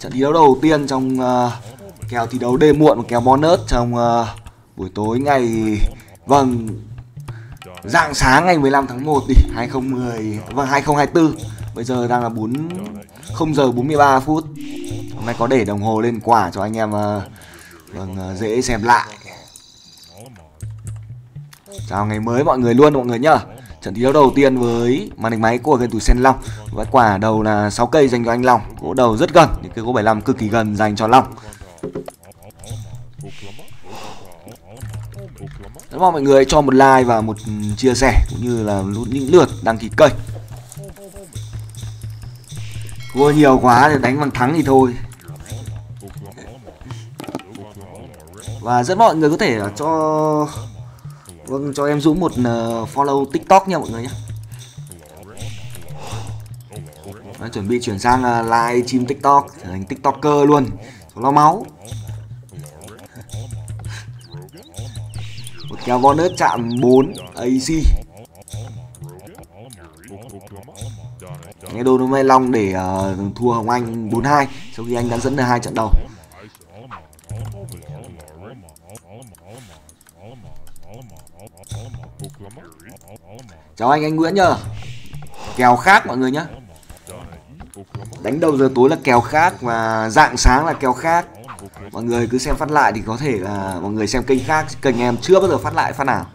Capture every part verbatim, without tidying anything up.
Trận thi đấu đầu tiên trong uh, kèo thi đấu đêm muộn và kèo bonus trong uh, buổi tối ngày vâng rạng sáng ngày mười lăm tháng một đi hai không một không vâng hai không hai tư. Bây giờ đang là không giờ bốn mươi ba phút. Hôm nay có để đồng hồ lên quả cho anh em uh, vâng uh, dễ xem lại. Chào ngày mới mọi người luôn mọi người nhá. Trận thi đấu đầu tiên với màn hình máy của game thủ Shenlong. Với quả đầu là sáu cây dành cho anh Long. Gỗ đầu rất gần, những cây gỗ bảy mươi lăm cực kỳ gần dành cho Long. Rất mong mọi người cho một like và một chia sẻ cũng như là những lượt đăng ký kênh. Cua nhiều quá thì đánh bằng thắng thì thôi. Và rất mọi người có thể cho vâng cho em Dũng một uh, follow TikTok nha mọi người nhé. Đã chuẩn bị chuyển sang uh, live stream TikTok, trở thành TikToker luôn, lo máu. Một kèo bonus chạm bốn A C. Nghe đồ hôm nay Long để uh, thua Hồng Anh bốn hai sau khi anh đã dẫn được hai trận đầu. Chào anh anh Nguyễn nhờ. Kèo khác mọi người nhá. Đánh đầu giờ tối là kèo khác và rạng sáng là kèo khác. Mọi người cứ xem phát lại thì có thể là mọi người xem kênh khác, kênh em chưa bao giờ phát lại phát nào.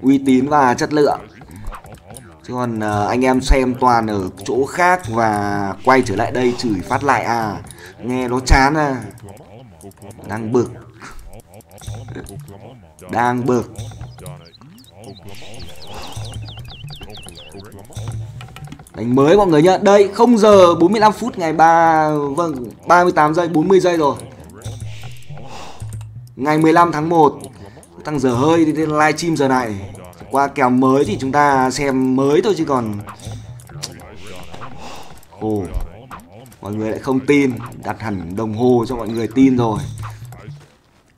Uy tín và chất lượng. Chứ còn anh em xem toàn ở chỗ khác và quay trở lại đây chửi phát lại à. Nghe nó chán à. Đang bực. Đang bực. Đánh mới mọi người nhá. Đây không giờ bốn mươi lăm phút ngày ba vâng ba mươi tám giây bốn mươi giây rồi. Ngày mười lăm tháng một. Tăng giờ hơi thì live stream giờ này. Qua kèo mới thì chúng ta xem mới thôi chứ còn ồ, mọi người lại không tin, đặt hẳn đồng hồ cho mọi người tin rồi.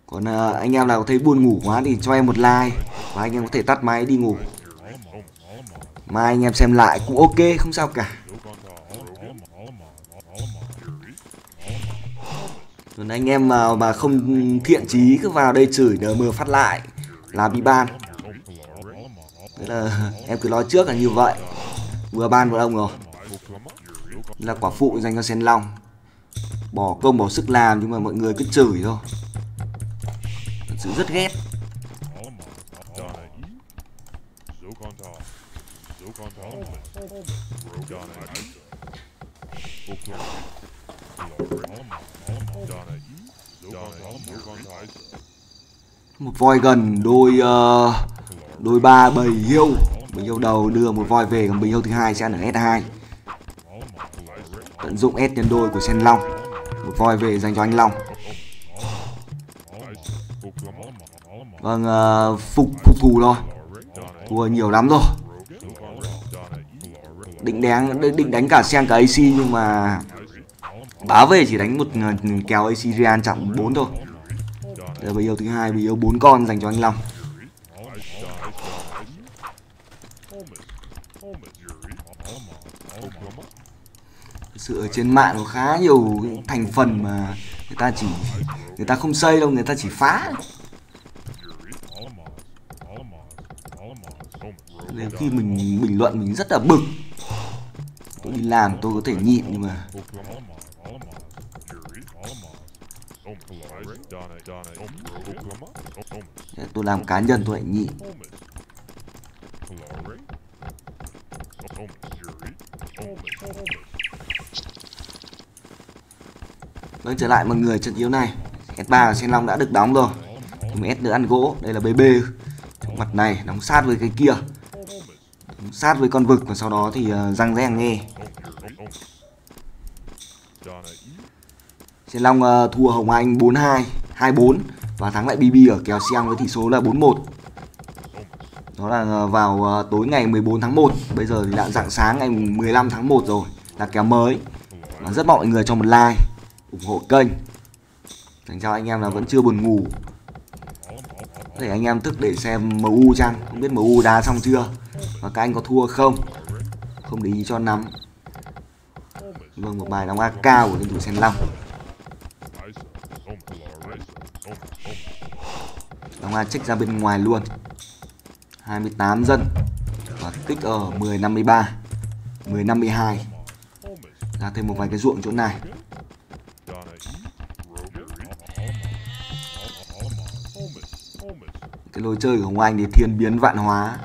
Còn à, anh em nào có thấy buồn ngủ quá thì cho em một like và anh em có thể tắt máy đi ngủ. Mai anh em xem lại cũng ok, không sao cả. Còn anh em nào mà không thiện chí cứ vào đây chửi đờ mờ phát lại là bị ban. Thế là em cứ nói trước là như vậy. Vừa ban vào ông rồi. Đây là quả phụ dành cho Shenlong. Bỏ công bỏ sức làm nhưng mà mọi người cứ chửi thôi. Thật sự rất ghét. Một voi gần đôi uh, đôi ba bầy hiêu, bầy hiêu đầu đưa một voi về, còn bầy hiêu thứ hai sẽ ăn ở S hai. Tận dụng S nhân đôi của Shenlong, một voi về dành cho anh Long. Vâng, uh, phục phục thù rồi, thua nhiều lắm rồi. Định đánh định đánh cả sen cả A C nhưng mà báo về chỉ đánh một kèo A C Real chạm bốn thôi. Đây bây giờ thứ hai bị yêu bốn con dành cho anh Long. Thực sự ở trên mạng có khá nhiều thành phần mà người ta chỉ người ta không xây đâu, người ta chỉ phá. Nên khi mình bình luận mình rất là bực. Tôi đi làm tôi có thể nhịn nhưng mà tôi làm cá nhân tôi lại nhịn. Quay trở lại mọi người trận yếu này. S ba của Shenlong đã được đóng rồi. Thì S nữa ăn gỗ. Đây là bê bê. Mặt này đóng sát với cái kia, đóng sát với con vực và sau đó thì răng rẽ hàng nghe. Shenlong uh, thua Hồng Anh bốn hai, hai bốn và thắng lại bê bê ở kèo Siang với tỷ số là bốn một. Đó là vào uh, tối ngày mười bốn tháng một. Bây giờ thì đã rạng sáng ngày mười lăm tháng một rồi, là kèo mới. Và rất mong mọi người cho một like, ủng hộ kênh. Dành cho anh em là vẫn chưa buồn ngủ. Để anh em thức để xem em u chăng, không biết em u đá xong chưa và các anh có thua không, không để ý cho lắm. Vâng, một bài đóng a ca của tuyển thủ Shenlong. Đóng a check ra bên ngoài luôn. hai mươi tám dân và kích ở mười năm mươi ba, mười năm mươi hai. Ra thêm một vài cái ruộng chỗ này. Cái lối chơi của Hồng Anh thì thiên biến vạn hóa,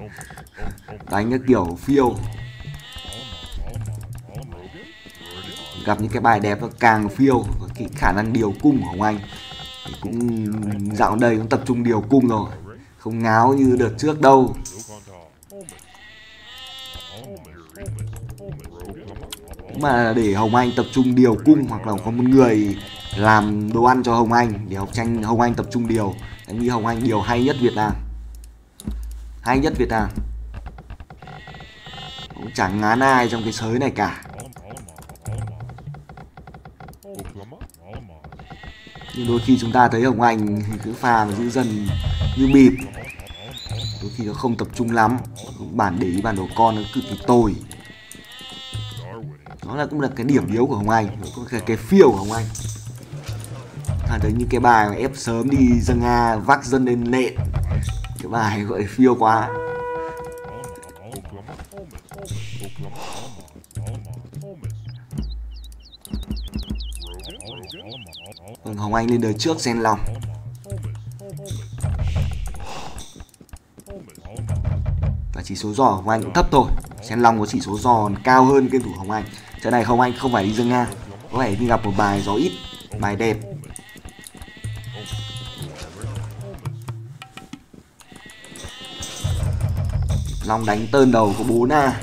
đánh cái kiểu phiêu, gặp những cái bài đẹp nó càng phiêu. Cái khả năng điều cung của Hồng Anh thì cũng dạo đây cũng tập trung điều cung rồi, không ngáo như đợt trước đâu. Mà để Hồng Anh tập trung điều cung hoặc là có một người làm đồ ăn cho Hồng Anh để học tranh Hồng Anh tập trung điều. Em nghĩ Hồng Anh điều hay nhất Việt Nam, hay nhất Việt Nam, cũng chẳng ngán ai trong cái sới này cả. Nhưng đôi khi chúng ta thấy Hồng Anh cứ pha và giữ dần như bịp, đôi khi nó không tập trung lắm. Bản để ý bản đồ con nó cực kỳ tồi. Đó là cũng là cái điểm yếu của Hồng Anh, cũng là cái phiêu của Hồng Anh. À, thấy những cái bài mà ép sớm đi dâng A, vác dân lên nện, cái bài gọi phiêu quá. Vâng, Hồng Anh lên đời trước Shenlong. Và chỉ số giò Hồng Anh cũng thấp thôi, Shenlong có chỉ số giò cao hơn game thủ Hồng Anh. Trận này Hồng Anh không phải đi dâng A, có phải đi gặp một bài gió ít, bài đẹp. Long đánh tơn đầu có bốn A.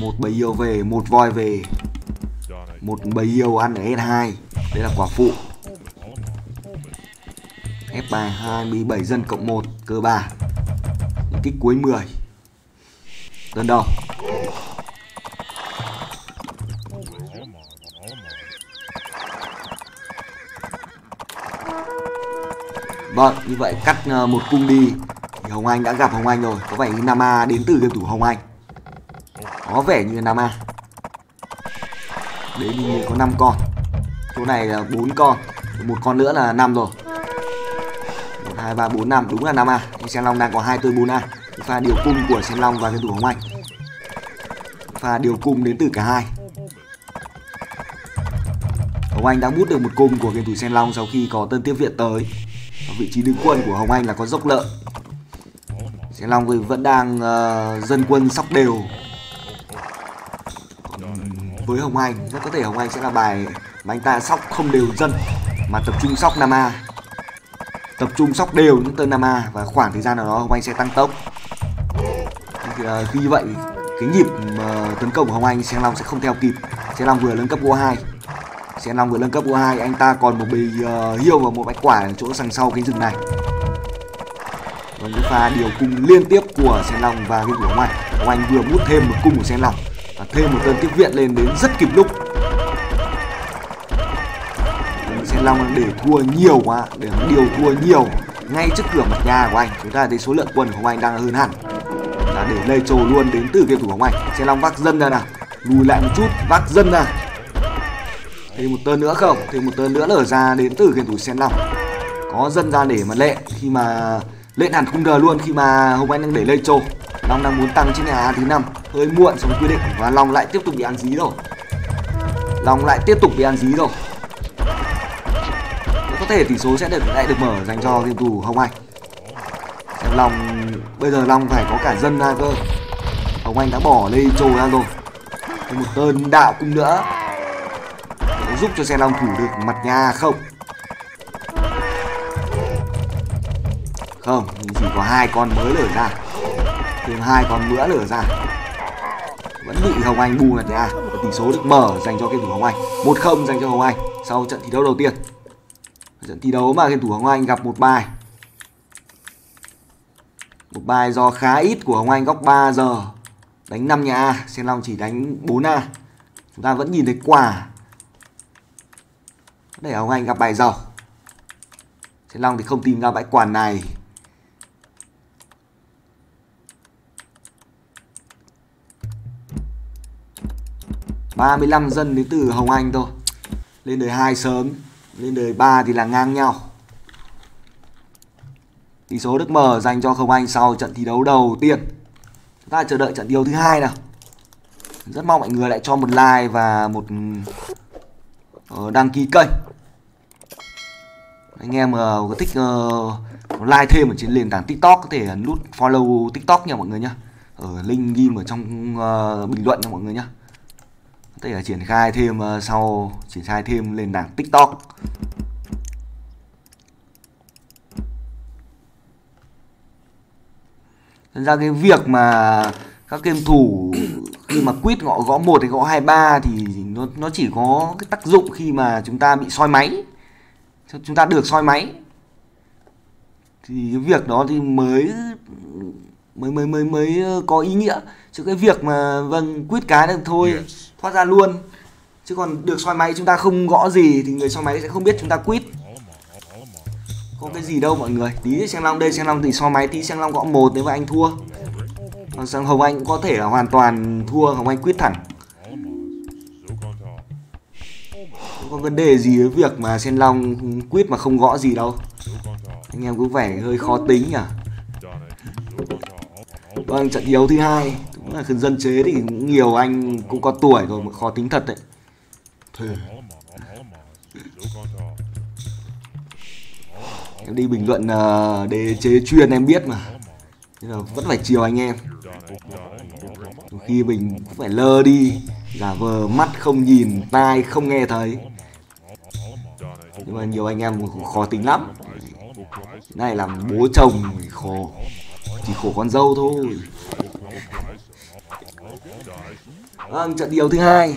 Một bầy yêu về, một voi về, một bầy yêu ăn ở S hai. Đấy là quả phụ. F ba hai mươi bảy dân cộng một cơ bản. Kích cuối mười. Tơn đầu. Vâng, như vậy cắt một cung đi thì Hồng Anh đã gặp Hồng Anh rồi. Có vẻ như Nam A đến từ game thủ Hồng Anh. Có vẻ như Nam A. Đến thì có năm con. Chỗ này là bốn con, một con nữa là năm rồi. Một, hai, ba, bốn, năm. Đúng là Nam A. Shenlong đang có hai tươi bốn A. Pha điều cung của Shenlong và game thủ Hồng Anh. Pha điều cung đến từ cả hai. Hồng Anh đã bút được một cung của game thủ Shenlong sau khi có tân tiếp viện tới. Vị trí đứng quân của Hồng Anh là có dốc lợn. Shenlong vẫn đang uh, dân quân sóc đều. Với Hồng Anh, rất có thể Hồng Anh sẽ là bài mà anh ta sóc không đều dân, mà tập trung sóc Nam A, tập trung sóc đều những tên Nam A. Và khoảng thời gian nào đó Hồng Anh sẽ tăng tốc. Thì, uh, khi vậy cái nhịp uh, tấn công của Hồng Anh, Shenlong sẽ không theo kịp. Shenlong vừa nâng cấp gỗ hai, Shenlong vừa nâng cấp gỗ hai, anh ta còn một bì uh, hiêu và một bãi quả ở chỗ đằng sau cái rừng này. Còn những pha điều cung liên tiếp của Shenlong và game thủ Hồng Anh. Hồng Anh vừa mút thêm một cung của Shenlong và thêm một tên tiếp viện lên đến rất kịp lúc. Shenlong để thua nhiều quá, để điều thua nhiều ngay trước cửa mặt nhà của anh. Chúng ta thấy số lượng quân của Hồng Anh đang hơn hẳn. Là để lây trồ luôn đến từ game thủ Hồng Anh. Shenlong vác dân ra nào, lùi lại một chút, vác dân ra. Thêm một tơn nữa không? Thêm một tơn nữa lở ra đến từ game thủ Shenlong. Có dân ra để mà lệ, khi mà lệ hẳn khung đờ luôn khi mà Hồng Anh đang để lây trồ. Long đang muốn tăng trên nhà thứ năm, hơi muộn so với quy định và Long lại tiếp tục bị ăn dí rồi. Long lại tiếp tục bị ăn dí rồi. Có thể tỷ số sẽ được lại được mở dành cho game thủ Hồng Anh. Long bây giờ Long phải có cả dân ra cơ. Hồng Anh đã bỏ lây trồ ra rồi. Thêm một tơn đạo cung nữa, giúp cho Shenlong thủ được mặt nhà không? Không, chỉ có hai con mới lở ra, thêm hai con nữa lở ra, vẫn bị Hồng Anh bù mặt nhà. Tỷ số được mở dành cho game thủ Hồng Anh, một không dành cho Hồng Anh sau trận thi đấu đầu tiên. Trận thi đấu mà game thủ Hồng Anh gặp một bài, một bài do khá ít của Hồng Anh góc ba giờ, đánh năm nhà A, Shenlong chỉ đánh bốn A. Chúng ta vẫn nhìn thấy quả. Để Hồng Anh gặp bài giàu. Shenlong thì không tìm ra bãi quả này. ba mươi lăm dân đến từ Hồng Anh thôi. Lên đời hai sớm, lên đời ba thì là ngang nhau. Tỷ số đức mở dành cho Hồng Anh sau trận thi đấu đầu tiên. Chúng ta chờ đợi trận đấu thứ hai nào. Rất mong mọi người lại cho một like và một đăng ký kênh. Anh em có thích like thêm ở trên nền tảng TikTok có thể nút follow TikTok nha mọi người nhá. Ở link ghim ở trong bình luận nha mọi người nhá. Có thể là triển khai thêm sau triển khai thêm nền tảng TikTok. Thật ra cái việc mà các game thủ khi mà quýt gõ gõ một hay gõ hai ba thì nó nó chỉ có cái tác dụng khi mà chúng ta bị soi máy. Chúng ta được soi máy. Thì cái việc đó thì mới mới mới mới mới có ý nghĩa, chứ cái việc mà vâng quýt cái được thôi, yes, thoát ra luôn. Chứ còn được soi máy chúng ta không gõ gì thì người soi máy sẽ không biết chúng ta quýt. Có cái gì đâu mọi người. Tí Shenlong đây, Shenlong thì so máy tí Shenlong gõ một nếu mà anh thua. Còn sang Hồng Anh cũng có thể là hoàn toàn thua, Hồng Anh quyết thẳng. Không có vấn đề gì với việc mà Shenlong quyết mà không gõ gì đâu. Anh em cũng vẻ hơi khó tính nhỉ. Vâng, trận đấu thứ hai cũng là khán dân chế thì cũng nhiều anh cũng có tuổi rồi mà khó tính thật đấy. Thôi. Em đi bình luận đề chế chuyên em biết mà. Thế là vẫn phải chiều anh em. Đôi khi mình cũng phải lơ đi, giả vờ mắt không nhìn, tai không nghe thấy. Nhưng mà nhiều anh em cũng khó tính lắm. Cái này làm bố chồng khổ, chỉ khổ con dâu thôi. Vâng, à, trận đấu thứ hai.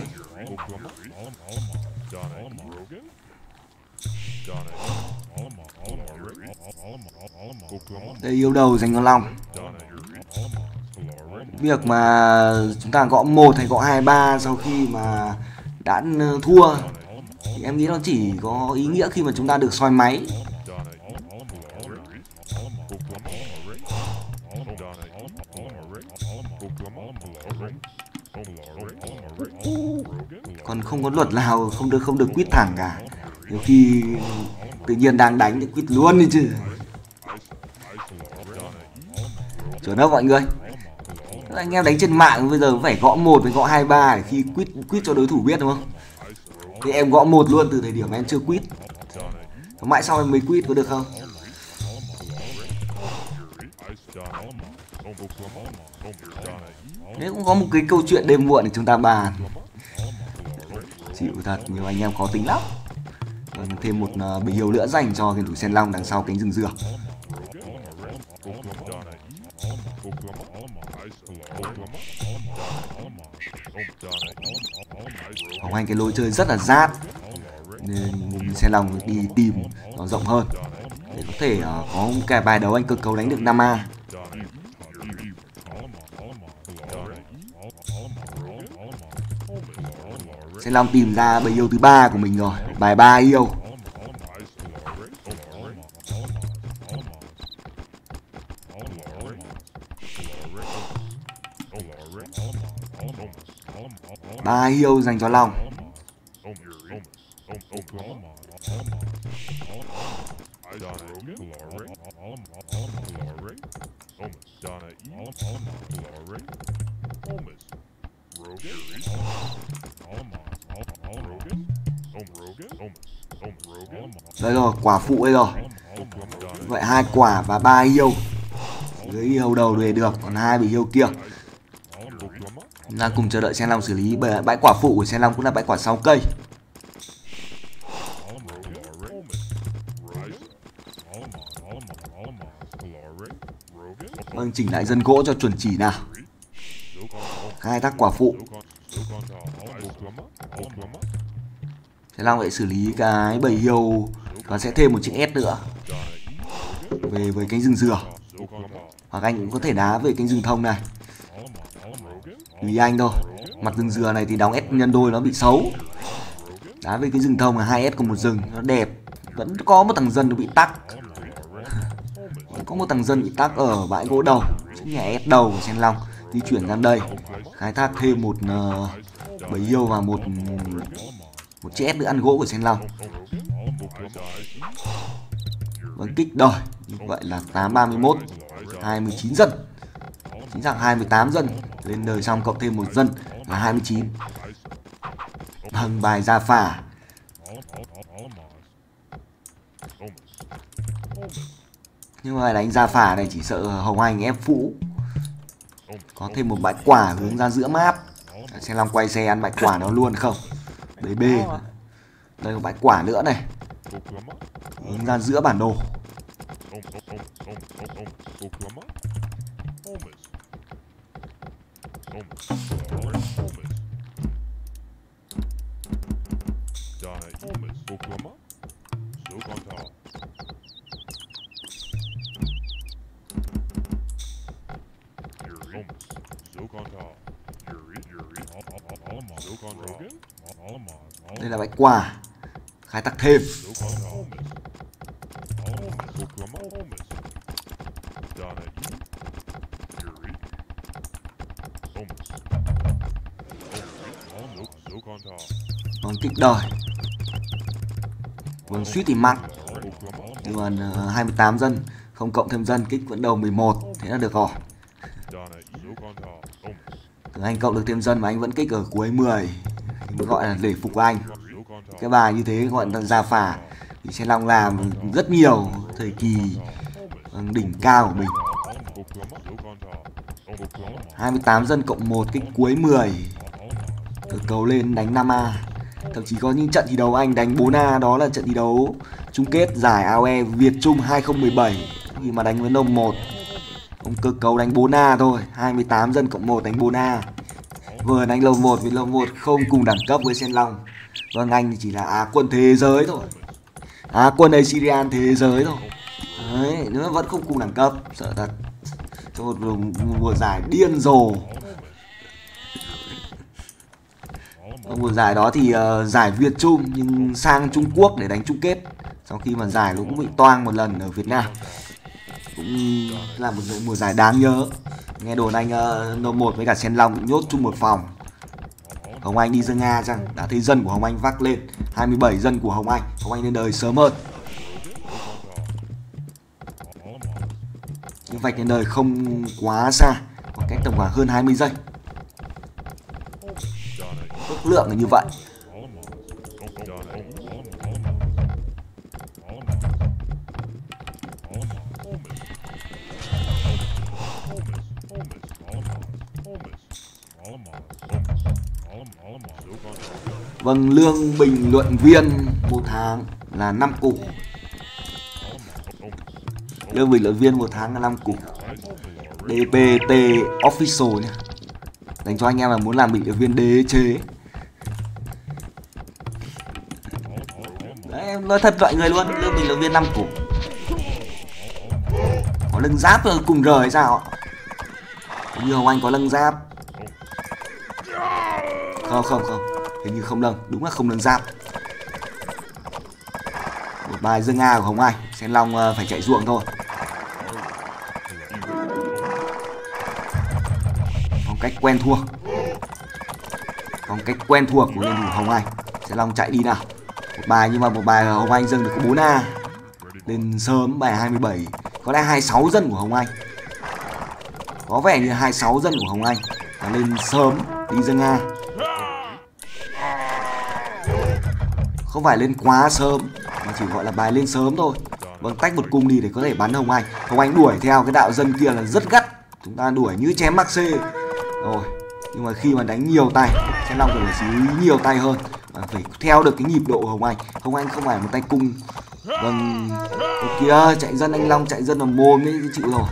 Đây yêu đầu dành cho Long. Việc mà chúng ta gõ một hay gõ hai ba sau khi mà đã thua thì em nghĩ nó chỉ có ý nghĩa khi mà chúng ta được soi máy. Còn không có luật nào không được không được quýt thẳng cả. Nhiều khi tự nhiên đang đánh thì quýt luôn đi chứ. Chuẩn đâu mọi người. Anh em đánh trên mạng bây giờ phải gõ một với gõ hai ba để khi quýt quýt cho đối thủ biết đúng không? Thì em gõ một luôn từ thời điểm em chưa quýt. Mãi sau em mới quýt có được không? Đấy cũng có một cái câu chuyện đêm muộn để chúng ta bàn. Chịu thật, nhiều anh em khó tính lắm. Còn thêm một bình yêu nữa dành cho cái thủ Shenlong đằng sau cánh rừng dừa. Hồng Anh cái lối chơi rất là rát nên Shenlong đi tìm nó rộng hơn để có thể có cả bài đấu anh cực cầu đánh được năm A. Shenlong tìm ra bài yêu thứ ba của mình rồi, bài ba yêu. Ba yêu dành cho Long. Đây rồi, quả phụ đây rồi. Vậy hai quả và ba yêu. Dưới yêu đầu về được, còn hai bị yêu kia. Chúng ta cùng chờ đợi Shenlong xử lý bãi quả phụ của Shenlong cũng là bãi quả sau cây. Vâng, chỉnh lại dân gỗ cho chuẩn chỉ nào. Khai thác quả phụ. Shenlong lại xử lý cái bầy yêu và sẽ thêm một chiếc S nữa. Về với cánh rừng dừa. Hoặc anh cũng có thể đá về cánh rừng thông này. Tùy anh thôi. Mặt rừng dừa này thì đóng S nhân đôi nó bị xấu. Đá với cái rừng thông là hai S cùng một rừng nó đẹp. Vẫn có một thằng dân nó bị tắc. Vẫn có một thằng dân bị tắc ở bãi gỗ đầu. Nhà S đầu của Shenlong di chuyển sang đây, khai thác thêm một bấy yêu vào một một chiếc nữa ăn gỗ của Shenlong. Vẫn kích đời. Như vậy là tám ba mốt, hai mươi chín dân. Chính xác hai mươi tám dân. Lên đời xong cộng thêm một dân là hai mươi chín. Bằng bài ra phả. Nhưng mà đánh ra phả này chỉ sợ Hồng Anh ép phụ. Có thêm một bãi quả hướng ra giữa map. Shenlong quay xe ăn bãi quả nó luôn không? Bê bê. Đây có bãi quả nữa này. Hướng ra giữa bản đồ. Đây là bãi quả. Khai thác thêm. Còn kịch đời. Còn suýt thì mặn. Nhưng mà hai mươi tám dân. Không cộng thêm dân. Kích vẫn đầu mười một. Thế là được rồi. Từ anh cộng được thêm dân mà anh vẫn kích ở cuối mười. Mới gọi là để phục anh. Cái bài như thế gọi là ra phả. Thì Shenlong làm rất nhiều thời kỳ đỉnh cao của mình. hai mươi tám dân cộng một kích cuối mười. Được cầu lên đánh năm A. Thậm chí có những trận thi đấu anh đánh bốn A. Đó là trận thi đấu chung kết giải a o e Việt Trung hai không một bảy. Khi mà đánh với ông một. Ông cơ cấu đánh bốn A thôi. hai mươi tám dân cộng một đánh bốn A. Vừa đánh lầu một vì lầu một không cùng đẳng cấp với Shenlong. Vâng, anh chỉ là Á quân thế giới thôi. Á quân Assyrian thế giới thôi. Đấy, nó vẫn không cùng đẳng cấp. Sợ thật. Cho một mùa giải điên rồ. Mùa giải đó thì uh, giải Việt Trung nhưng sang Trung Quốc để đánh chung kết. Sau khi mà giải nó cũng bị toang một lần ở Việt Nam. Cũng là một mùa giải đáng nhớ. Nghe đồn anh uh, No một với cả Shenlong bị nhốt chung một phòng. Hồng Anh đi dân Nga chăng? Đã thấy dân của Hồng Anh vác lên. Hai mươi bảy dân của Hồng Anh. Hồng Anh lên đời sớm hơn. Nhưng vạch lên đời không quá xa. Khoảng cách tầm khoảng hơn hai mươi giây. Ước lượng là như vậy. Vâng, lương bình luận viên một tháng là năm củ. Lương bình luận viên một tháng là năm củ. đê pê tê official nhé. Dành cho anh em là muốn làm bình luận viên đế chế. Đấy, em nói thật mọi người luôn, lương bình luận viên năm củ. Có lưng giáp rồi cùng rời hay sao? Cũng như Hồng Anh có lưng giáp. Không không không. Hình như không lưng, đúng là không lưng giáp. Một bài dương A của Hồng Anh, Shenlong phải chạy ruộng thôi. Phong cách quen thuộc. Phong cách quen thuộc của nhân thủ Hồng Anh. Shenlong chạy đi nào. Một bài nhưng mà một bài Hồng Anh dâng được có bốn A. Lên sớm bài hai mươi bảy. Có lẽ hai mươi sáu dân của Hồng Anh. Có vẻ như hai mươi sáu dân của Hồng Anh. Và lên sớm đi dâng A. Không phải lên quá sớm mà chỉ gọi là bài lên sớm thôi. Vâng, tách một cung đi để có thể bắn Hồng Anh. Hồng Anh đuổi theo cái đạo dân kia là rất gắt. Chúng ta đuổi như chém mắc xê rồi. Nhưng mà khi mà đánh nhiều tay Shenlong cần phải xử lý nhiều tay hơn và phải theo được cái nhịp độ Hồng Anh. Hồng Anh không phải một tay cung. Vâng, một kia chạy dân anh Long chạy dân vào mồm đấy chịu rồi.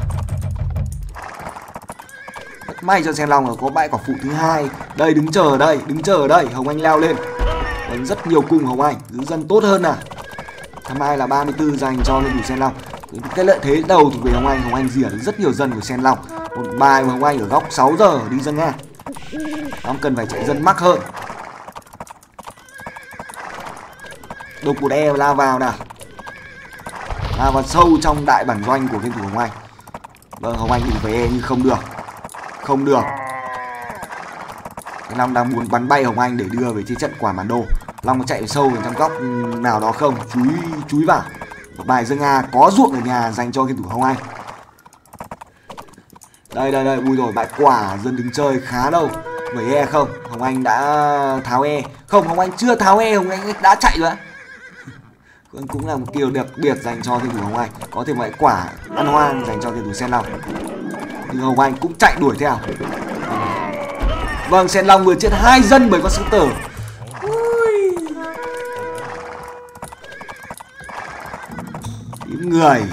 Rất may cho Shenlong là có bãi quả phụ thứ hai. Đây đứng chờ ở đây, đứng chờ ở đây. Hồng Anh leo lên. Đánh rất nhiều cung Hồng Anh, giữ dân tốt hơn à. Tham ai là ba mươi tư dành cho nhân thủ Shenlong. Cái lợi thế đầu thuộc về Hồng Anh, Hồng Anh rỉa rất nhiều dân của Shenlong. Một bài của Hồng Anh ở góc sáu giờ đi dân Nga. Ông cần phải chạy dân mắc hơn. Đục một e la vào nào. La vào sâu trong đại bản doanh của nhân thủ Hồng Anh. Vâng, Hồng Anh định với e nhưng không được. Không được. Long đang muốn bắn bay Hồng Anh để đưa về chi trận quả bản đồ. Long có chạy sâu vào trong góc nào đó không? Chúi chúi vào. Một bài Dương Nga có ruộng ở nhà dành cho game thủ Hồng Anh. Đây đây đây, ui rồi, bại quả dân đứng chơi khá đâu. Với e không? Hồng Anh đã tháo e. Không, Hồng Anh chưa tháo e, Hồng Anh đã chạy rồi. Cũng là một điều đặc biệt dành cho game thủ Hồng Anh. Có thể bại quả ăn hoang dành cho game thủ Shenlong. Nhưng Hồng Anh cũng chạy đuổi theo. Vâng, Shenlong vừa chết hai dân bởi con sư tử. Tím người.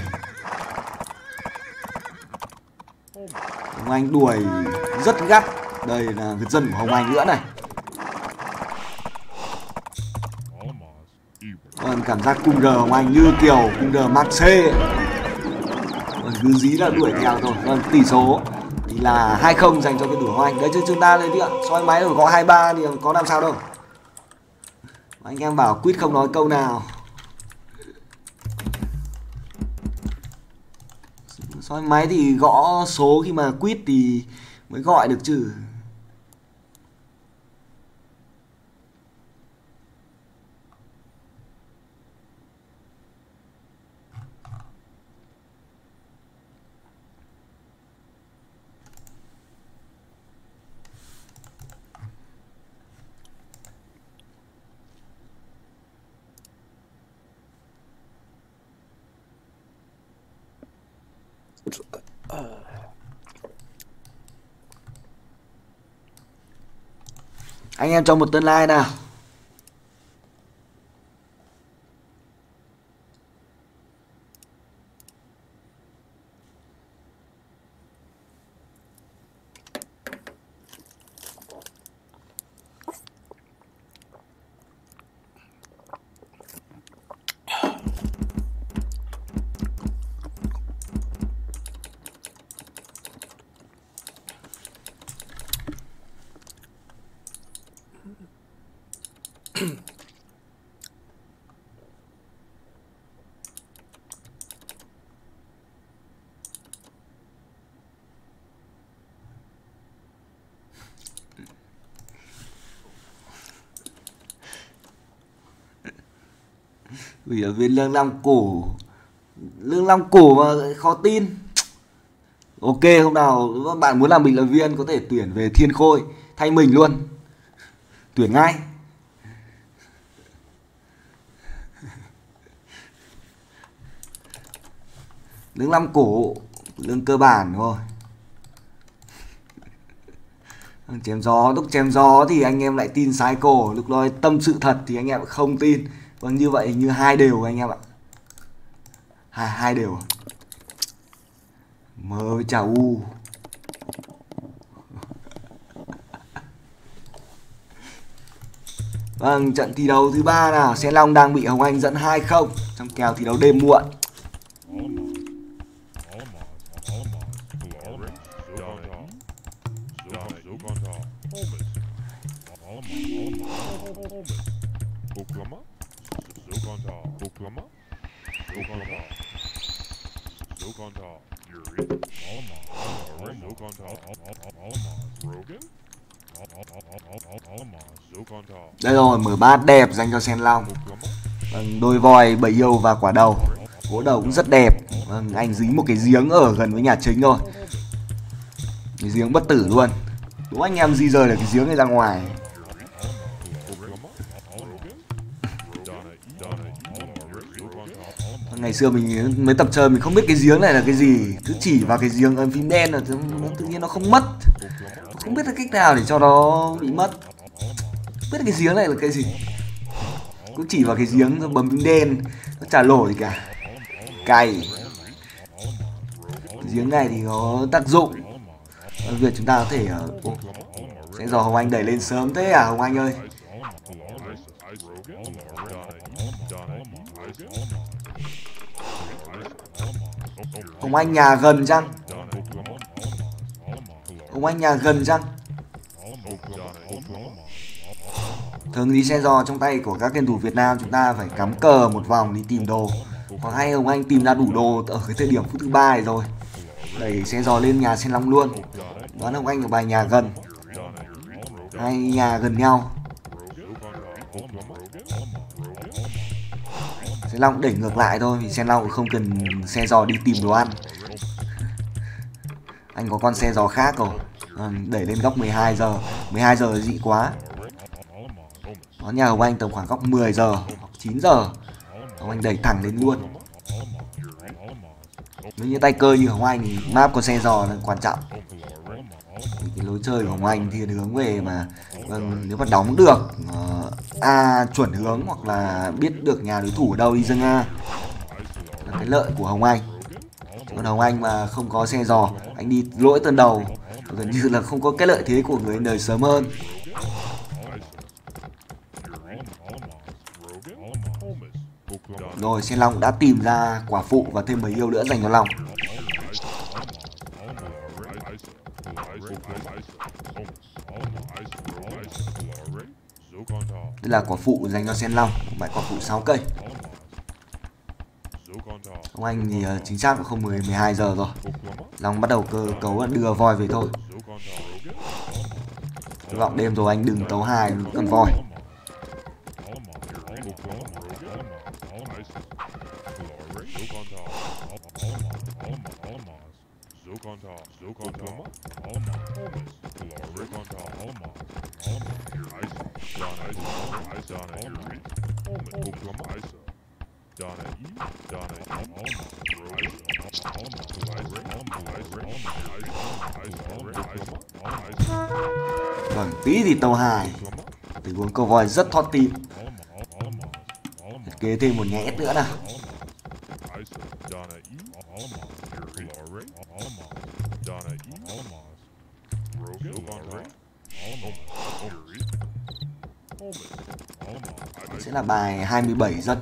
Hồng Anh đuổi rất gắt. Đây là người dân của Hồng Anh nữa này. Còn cảm giác cung rờ Hồng Anh như kiểu cung rờ Mark C. Cứ dí là đuổi theo thôi. Vâng, tỷ số thì là hai không dành cho cái đuổi Hồng Anh. Đấy chứ chúng ta lên đi ạ. Soi máy rồi có hai ba thì có làm sao đâu. Anh em bảo quýt không nói câu nào. Soi máy thì gõ số khi mà quýt thì mới gọi được chứ. Anh em cho một tương lai nào. Ủy viên Lương Long Cổ, Lương Long Cổ mà khó tin. Ok, hôm nào các bạn muốn làm bình luận viên có thể tuyển về Thiên Khôi thay mình luôn. Tuyển ngay. Lương Long Cổ, lương cơ bản thôi. Chém gió, lúc chém gió thì anh em lại tin sái cổ, lúc nói tâm sự thật thì anh em không tin. Vâng, như vậy như hai đều anh em ạ. Hai, hai đều. Mơ với chào u. Vâng, trận thi đấu thứ ba nào. Shenlong đang bị Hồng Anh dẫn hai không trong kèo thi đấu đêm muộn. Đây rồi, mở bát đẹp dành cho Shenlong. Vâng, đôi voi bầy yêu và quả đầu. Gỗ đầu cũng rất đẹp. Vâng, anh dính một cái giếng ở gần với nhà chính thôi. Cái giếng bất tử luôn. Đúng anh em di rời được cái giếng này ra ngoài. Ngày xưa mình mới tập chơi mình không biết cái giếng này là cái gì, cứ chỉ vào cái giếng ấn phím đen là tự nhiên nó không mất. Không biết là cách nào để cho nó bị mất. Không biết cái giếng này là cái gì, cứ chỉ vào cái giếng bấm phím đen nó chả lỗi cả. Cày giếng này thì có tác dụng việc chúng ta có thể uh, sẽ dò Hồng Anh đẩy lên sớm thế à Hồng Anh ơi. Hồng Anh nhà gần chăng? Hồng Anh nhà gần chăng? Thường lý xe giò trong tay của các game thủ Việt Nam chúng ta phải cắm cờ một vòng đi tìm đồ. Hoặc hay Hồng Anh tìm ra đủ đồ ở cái thời điểm phút thứ ba này rồi. Đẩy xe giò lên nhà Shenlong luôn. Đoán Hồng Anh ở bài nhà gần. Hai nhà gần nhau. Shenlong đẩy ngược lại thôi, vì Shenlong không cần xe giò đi tìm đồ ăn. Anh có con xe giò khác rồi. À, đẩy lên góc mười hai giờ. mười hai giờ dị quá. Đó, nhà Hồng Anh tầm khoảng góc mười giờ, chín giờ. Hồng Anh đẩy thẳng lên luôn. Với những tay cơ như Hồng Anh thì map có xe giò là quan trọng. Thì cái lối chơi của Hồng Anh thì hướng về mà vâng, nếu mà đóng được uh, A chuẩn hướng hoặc là biết được nhà đối thủ ở đâu đi dâng A là cái lợi của Hồng Anh. Còn Hồng Anh mà không có xe giò, anh đi lỗi tuần đầu gần như là không có cái lợi thế của người đời sớm hơn. Rồi, Shenlong đã tìm ra quả phụ và thêm mấy yêu nữa dành cho Long. Đây là quả phụ dành cho Shenlong, bãi quả phụ sáu cây. Ông Anh thì chính xác là không mười, mười hai giờ rồi. Long bắt đầu cơ cấu đưa voi về thôi. Hy vọng đêm rồi anh đừng tấu hài con voi. Vâng, tí thì tàu hài. Tình huống câu voi rất thoát tim. Kế thêm một nhẽ nữa nào. Sẽ là bài hai mươi bảy giây.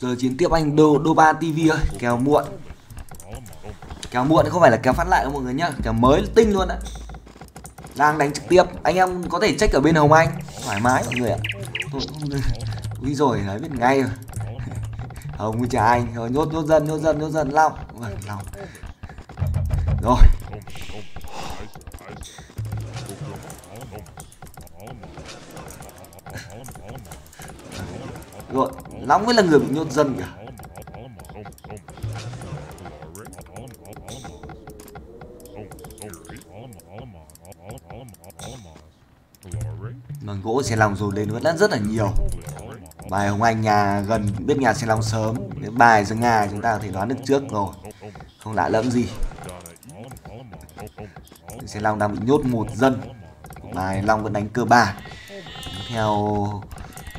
Giờ chiến tiếp anh đô đô ba tv ơi, kèo muộn. Kèo muộn không phải là kèo phát lại đâu mọi người nhá, kèo mới tinh luôn đấy. Đang đánh trực tiếp, anh em có thể check ở bên Hồng Anh thoải mái mọi người ạ. Thôi, ui rồi đấy, biết ngay rồi. Hồng với trả anh rồi, nhốt nhốt dần nhốt dần nhốt dần Long. Rồi, Long. Rồi. Rồi, Long mới là người bị nhốt dân cả. Màn gỗ Shenlong rồi lên vẫn rất là nhiều. Bài Hồng Anh nhà gần biết nhà Shenlong sớm, đến bài dâng A chúng ta có thể đoán được trước rồi, không lạ lẫm gì. Shenlong đang bị nhốt một dân, bài Long vẫn đánh cơ ba theo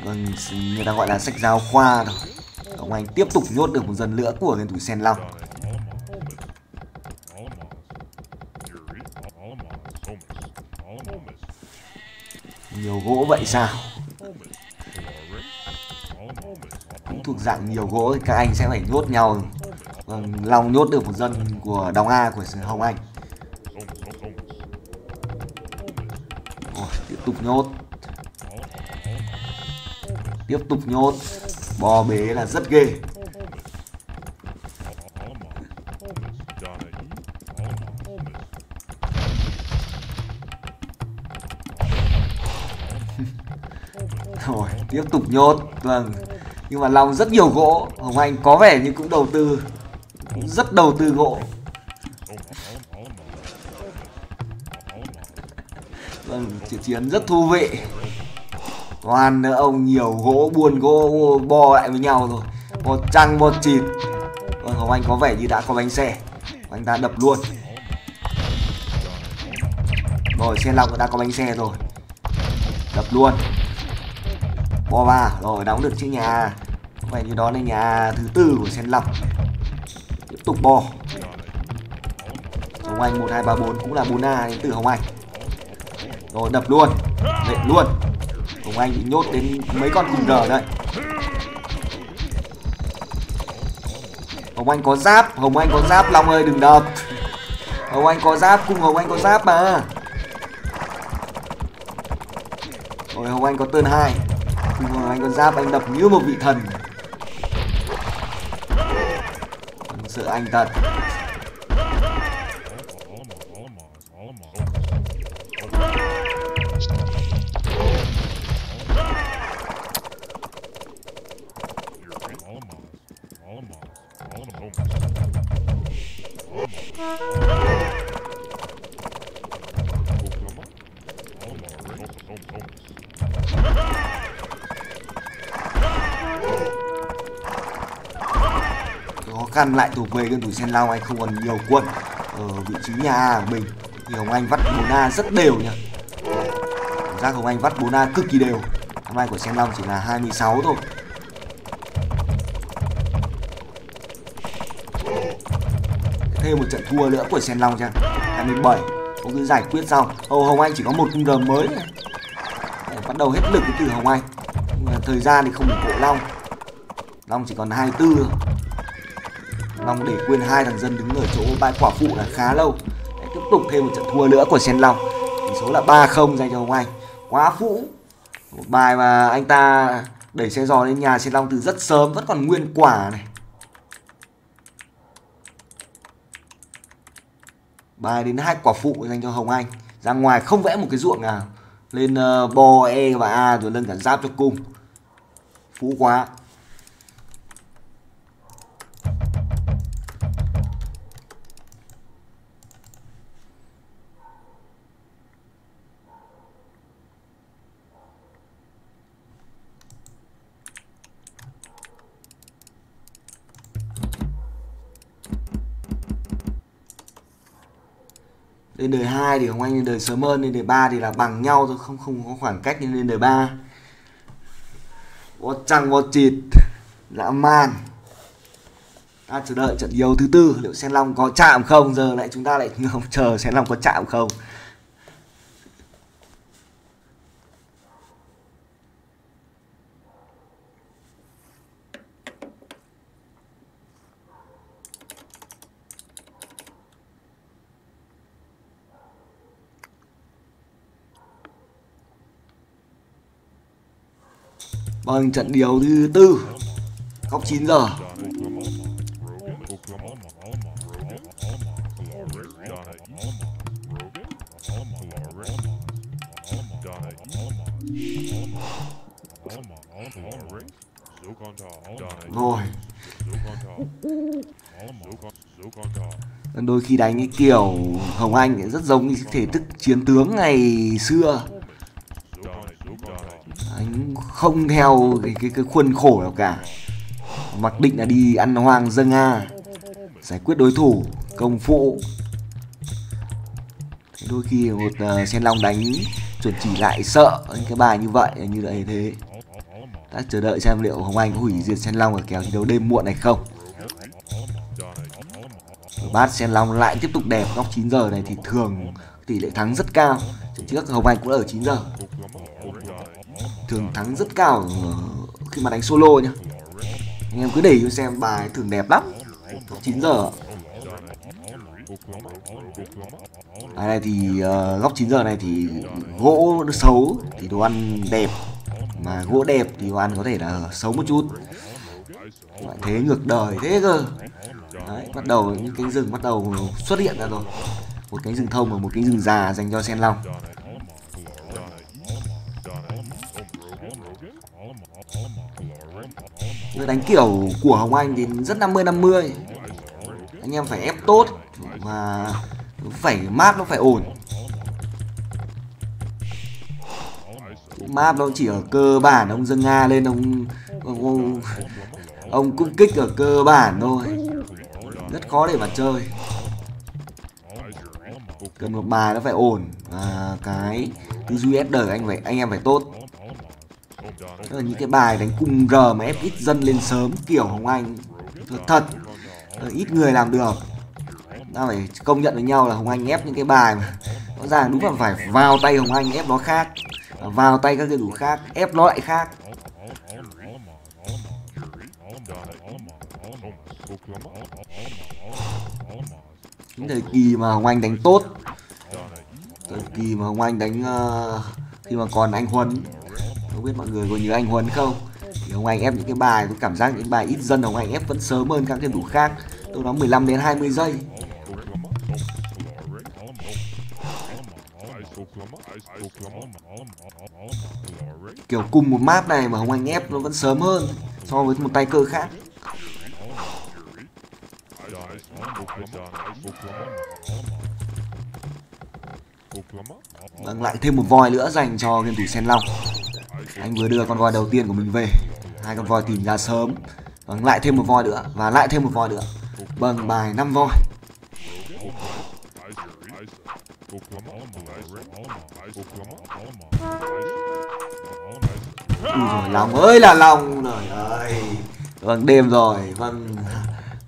vâng, người ta gọi là sách giáo khoa rồi. Ông Anh tiếp tục nhốt được một dân nữa của tuyển thủ Shenlong. Nhiều gỗ vậy sao? Cũng thuộc dạng nhiều gỗ các anh sẽ phải nhốt nhau. Vâng, Long nhốt được một dân của đóng A của Hồng Anh. Ôi, tiếp tục nhốt. Tiếp tục nhốt. Bò bế là rất ghê. Rồi, tiếp tục nhốt. Vâng, nhưng mà Long rất nhiều gỗ. Hồng Anh có vẻ nhưng cũng đầu tư, cũng rất đầu tư gỗ. Vâng, chiến rất thú vị. Toàn ông nhiều gỗ, buồn gỗ bo lại với nhau rồi. Bò trăng, bò chịt. Hồng Anh có vẻ như đã có bánh xe. anh ta đập luôn. Rồi Shenlong đã có bánh xe rồi, đập luôn. Bo ba rồi, đóng được chiếc nhà. Vậy như đó là nhà thứ tư của Shenlong. Tiếp tục bo. Hồng Anh một hai ba bốn cũng là bốn A đến từ Hồng Anh. Rồi đập luôn, đệm luôn. Hồng Anh bị nhốt đến mấy con khủng đờ đây. Hồng Anh có giáp, Hồng Anh có giáp. Long ơi đừng đập. Hồng Anh có giáp, cùng Hồng Anh có giáp mà. Rồi Hồng Anh có turn hai, cùng Hồng Anh có giáp. Anh đập như một vị thần. Không sợ anh thật. Khăn lại thuộc về con thủ Shenlong, anh không còn nhiều quân ở vị trí nhà A của mình. Thì Hồng Anh vắt bốn A rất đều nhỉ. Cảm giác Hồng Anh vắt bốn A cực kỳ đều. Hôm nay của Shenlong chỉ là hai mươi sáu thôi. Thêm một trận thua nữa của Shenlong chăng? hai mươi bảy cũng cứ giải quyết xong. Ô, Hồng Anh chỉ có một cung đờ mới này. Bắt đầu hết lực từ Hồng Anh. Nhưng mà thời gian thì không ủng hộ Long. Long chỉ còn hai mươi tư thôi. Long để quên hai thằng dân đứng ở chỗ bãi quả phụ là khá lâu. Để tiếp tục thêm một trận thua nữa của Shenlong. Tỷ số là ba không dành cho Hồng Anh. Quá phũ. Một bài mà anh ta đẩy xe giò lên nhà Shenlong từ rất sớm, vẫn còn nguyên quả này. Bài đến hai quả phụ dành cho Hồng Anh. Ra ngoài không vẽ một cái ruộng nào. Lên uh, bo E và A rồi lên cả giáp cho cung. Phũ quá. Lên đời hai thì Hồng Anh lên đời sớm hơn, lên đời ba thì là bằng nhau thôi, không không có khoảng cách, nên lên đời ba. Vô trăng vô chịt, dã man. Ta chờ đợi trận đấu thứ tư, liệu Shenlong có chạm không? Giờ lại chúng ta lại không chờ Shenlong có chạm không. Vâng, trận điều thứ tư, góc chín giờ. Rồi. Đôi khi đánh cái kiểu Hồng Anh rất giống như thể thức chiến tướng ngày xưa, không theo cái, cái, cái khuôn khổ nào cả, mặc định là đi ăn hoang dâng A, giải quyết đối thủ, công phụ. Thế đôi khi một uh, Shenlong đánh chuẩn chỉ lại sợ những cái bài như vậy, như vậy thế. Ta chờ đợi xem liệu Hồng Anh có hủy diệt Shenlong ở kèo thi đấu đêm muộn này không. Bát Shenlong lại tiếp tục đẹp góc chín giờ này thì thường tỷ lệ thắng rất cao. Trận trước Hồng Anh cũng ở chín giờ. Thường thắng rất cao khi mà đánh solo nhá. Anh em cứ để xem, bài thường đẹp lắm. chín giờ. Bài này thì uh, góc chín giờ này thì gỗ xấu thì đồ ăn đẹp, mà gỗ đẹp thì đồ ăn có thể là xấu một chút. Lại thế ngược đời thế cơ. Đấy, bắt đầu những cánh rừng bắt đầu xuất hiện ra rồi. Một cánh rừng thông và một cánh rừng già dành cho Shenlong. Đánh kiểu của Hồng Anh thì rất năm mươi năm mươi. Anh em phải ép tốt và phải map nó phải ổn. Map nó chỉ ở cơ bản, ông dâng Nga lên, ông ông, ông ông cung kích ở cơ bản thôi. Rất khó để mà chơi. Cần một bài nó phải ổn và cái tư duy ép đê của anh phải anh em phải tốt. Tức là những cái bài đánh cung R mà ép ít dân lên sớm kiểu Hồng Anh thật, ít người làm được. Ta phải công nhận với nhau là Hồng Anh ép những cái bài mà rõ ràng đúng là phải vào tay Hồng Anh ép nó khác, vào tay các cái đủ khác ép nó lại khác. Những thời kỳ mà Hồng Anh đánh tốt, thời kỳ mà Hồng Anh đánh uh, khi mà còn anh Huấn, không biết mọi người có nhớ anh Huấn không, thì Hồng Anh ép những cái bài tôi cảm giác những bài ít dân Hồng Anh ép vẫn sớm hơn các cái đủ khác, tôi nói mười lăm đến hai mươi giây. Kiểu cùng một map này mà Hồng Anh ép nó vẫn sớm hơn so với một tay cơ khác. Vâng, lại thêm một voi nữa dành cho game thủ Shenlong. Anh vừa đưa con voi đầu tiên của mình về, hai con voi tìm ra sớm. Vâng, lại thêm một voi nữa và lại thêm một voi nữa. Vâng, bài năm voi. Ui, lòng ơi là lòng, trời ơi. Vâng, đêm rồi, vâng,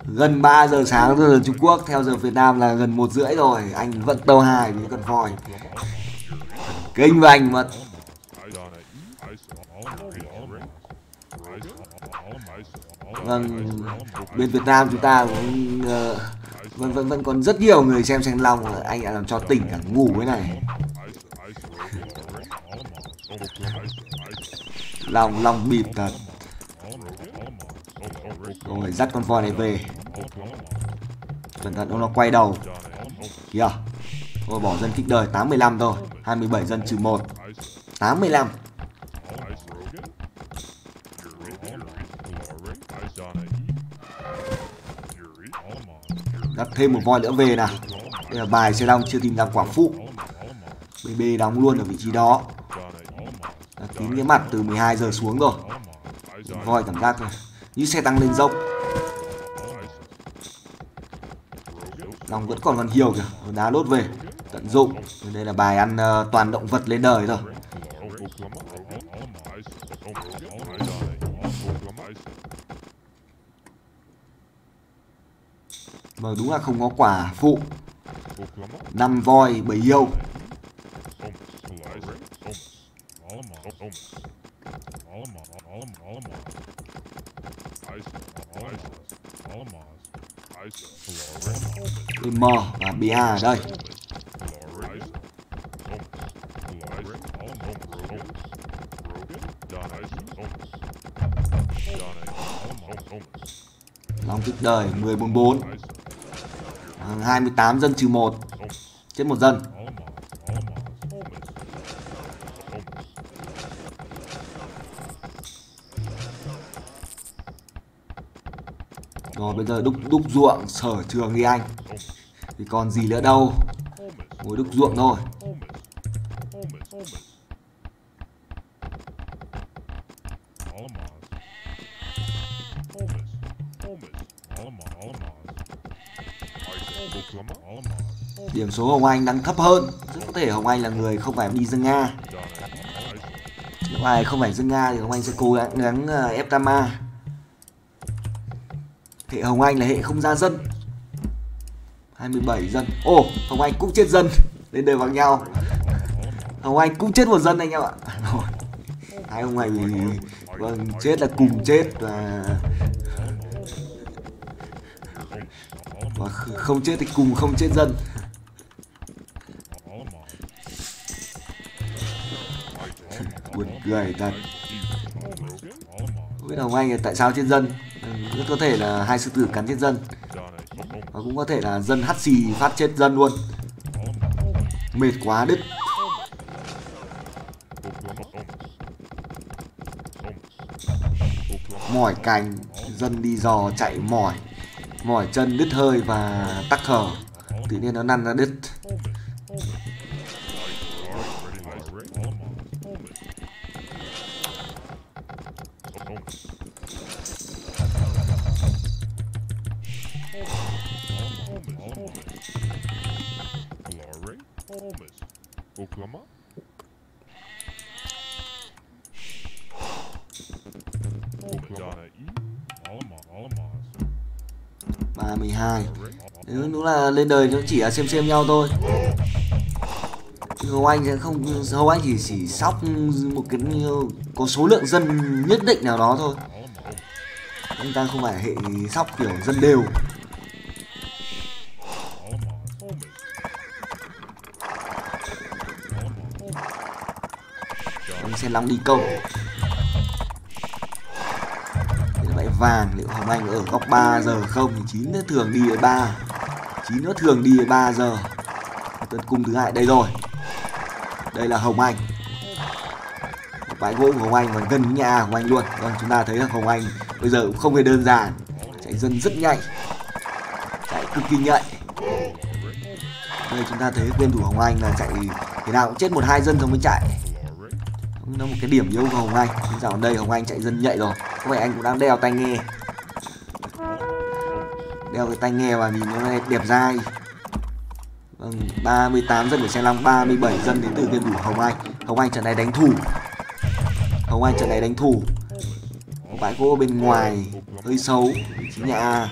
gần ba giờ sáng giờ Trung Quốc, theo giờ Việt Nam là gần một rưỡi rồi. Anh vẫn tàu hài với con voi. Kinh và anh mật. Vâng, bên Việt Nam chúng ta cũng uh, vẫn, vẫn vẫn còn rất nhiều người xem Shenlong. Anh đã làm cho tỉnh cả ngủ cái này. Lòng lòng bịp thật. Rồi dắt con voi này về. Cẩn thận ông nó quay đầu. Kìa. Thôi bỏ dân kích đời tám mươi lăm thôi. hai mươi bảy dân trừ một. tám mươi lăm. Đặt thêm một voi nữa về nào. Đây là bài Shenlong chưa tìm ra quả phụ. bê bê đóng luôn ở vị trí đó. Đặt tím cái mặt từ mười hai giờ xuống rồi. Voi cảm giác rồi như xe tăng lên dốc. Lòng vẫn còn còn hiểu kìa, đá lốt về, tận dụng. Đây là bài ăn uh, toàn động vật lên đời rồi. Mà đúng là không có quả phụ. Năm voi bầy yêu. em và bê a ở đây. Long kích đời mười bốn bốn. hai mươi tám dân trừ một. Chết một dân. Rồi bây giờ đúc đúc ruộng sở trường đi anh. Thì còn gì nữa đâu. Ngồi đúc ruộng thôi. Điểm số Hồng Anh đang thấp hơn. Rất có thể Hồng Anh là người không phải đi dân Nga. Nếu ai không phải dân Nga thì Hồng Anh sẽ cố gắng ép Tama. Hệ Hồng Anh là hệ không ra dân. Hai mươi bảy dân. Ô, oh, Hồng Anh cũng chết dân. Lên đời bằng nhau. Hồng Anh cũng chết một dân anh em ạ. Hai Hồng Anh thì... vâng, chết là cùng chết và... và không chết thì cùng không chết dân. Buồn cười thật. Không biết Hồng Anh là tại sao chết dân. Rất có thể là hai sư tử cắn chết dân. Và cũng có thể là dân hắt xì phát chết dân luôn. Mệt quá đứt. Mỏi cành. Dân đi dò chạy mỏi. Mỏi chân đứt hơi và tắc thở. Tự nhiên nó năn ra đứt. Oklahoma? Oklahoma. Allemaal, allemaal. ba mươi hai. Nếu đúng là lên đời nó chỉ là xem xem nhau thôi. Hồng Anh sẽ không, Hồng Anh chỉ chỉ sóc một cái có số lượng dân nhất định nào đó thôi. Chúng ta không phải hệ sóc kiểu dân đều. Shenlong đi công. Lại vàng, liệu Hồng Anh ở góc ba giờ không? chín nó thường đi ở ba. chín nó thường đi ở ba giờ. Tấn cung thứ hai đây rồi. Đây là Hồng Anh. Bãi gỗ của Hồng Anh còn gần nhà Hồng Anh luôn. Vâng, chúng ta thấy là Hồng Anh bây giờ cũng không hề đơn giản. Chạy dân rất nhanh. Chạy cực kỳ nhạy. Đây chúng ta thấy quyền thủ Hồng Anh là chạy thế nào cũng chết một hai dân xong mới chạy. Nó một cái điểm yếu của Hồng Anh. Bây giờ đây Hồng Anh chạy dân nhạy rồi. Có vẻ anh cũng đang đeo tai nghe. Đeo cái tai nghe và nhìn nó đẹp dai. Vâng, ba mươi tám dân của Shenlong, ba mươi bảy dân đến từ game thủ Hồng Anh. Hồng Anh trận này đánh thủ. Hồng Anh trận này đánh thủ. Bãi gỗ bên ngoài hơi xấu. Chính nhà A.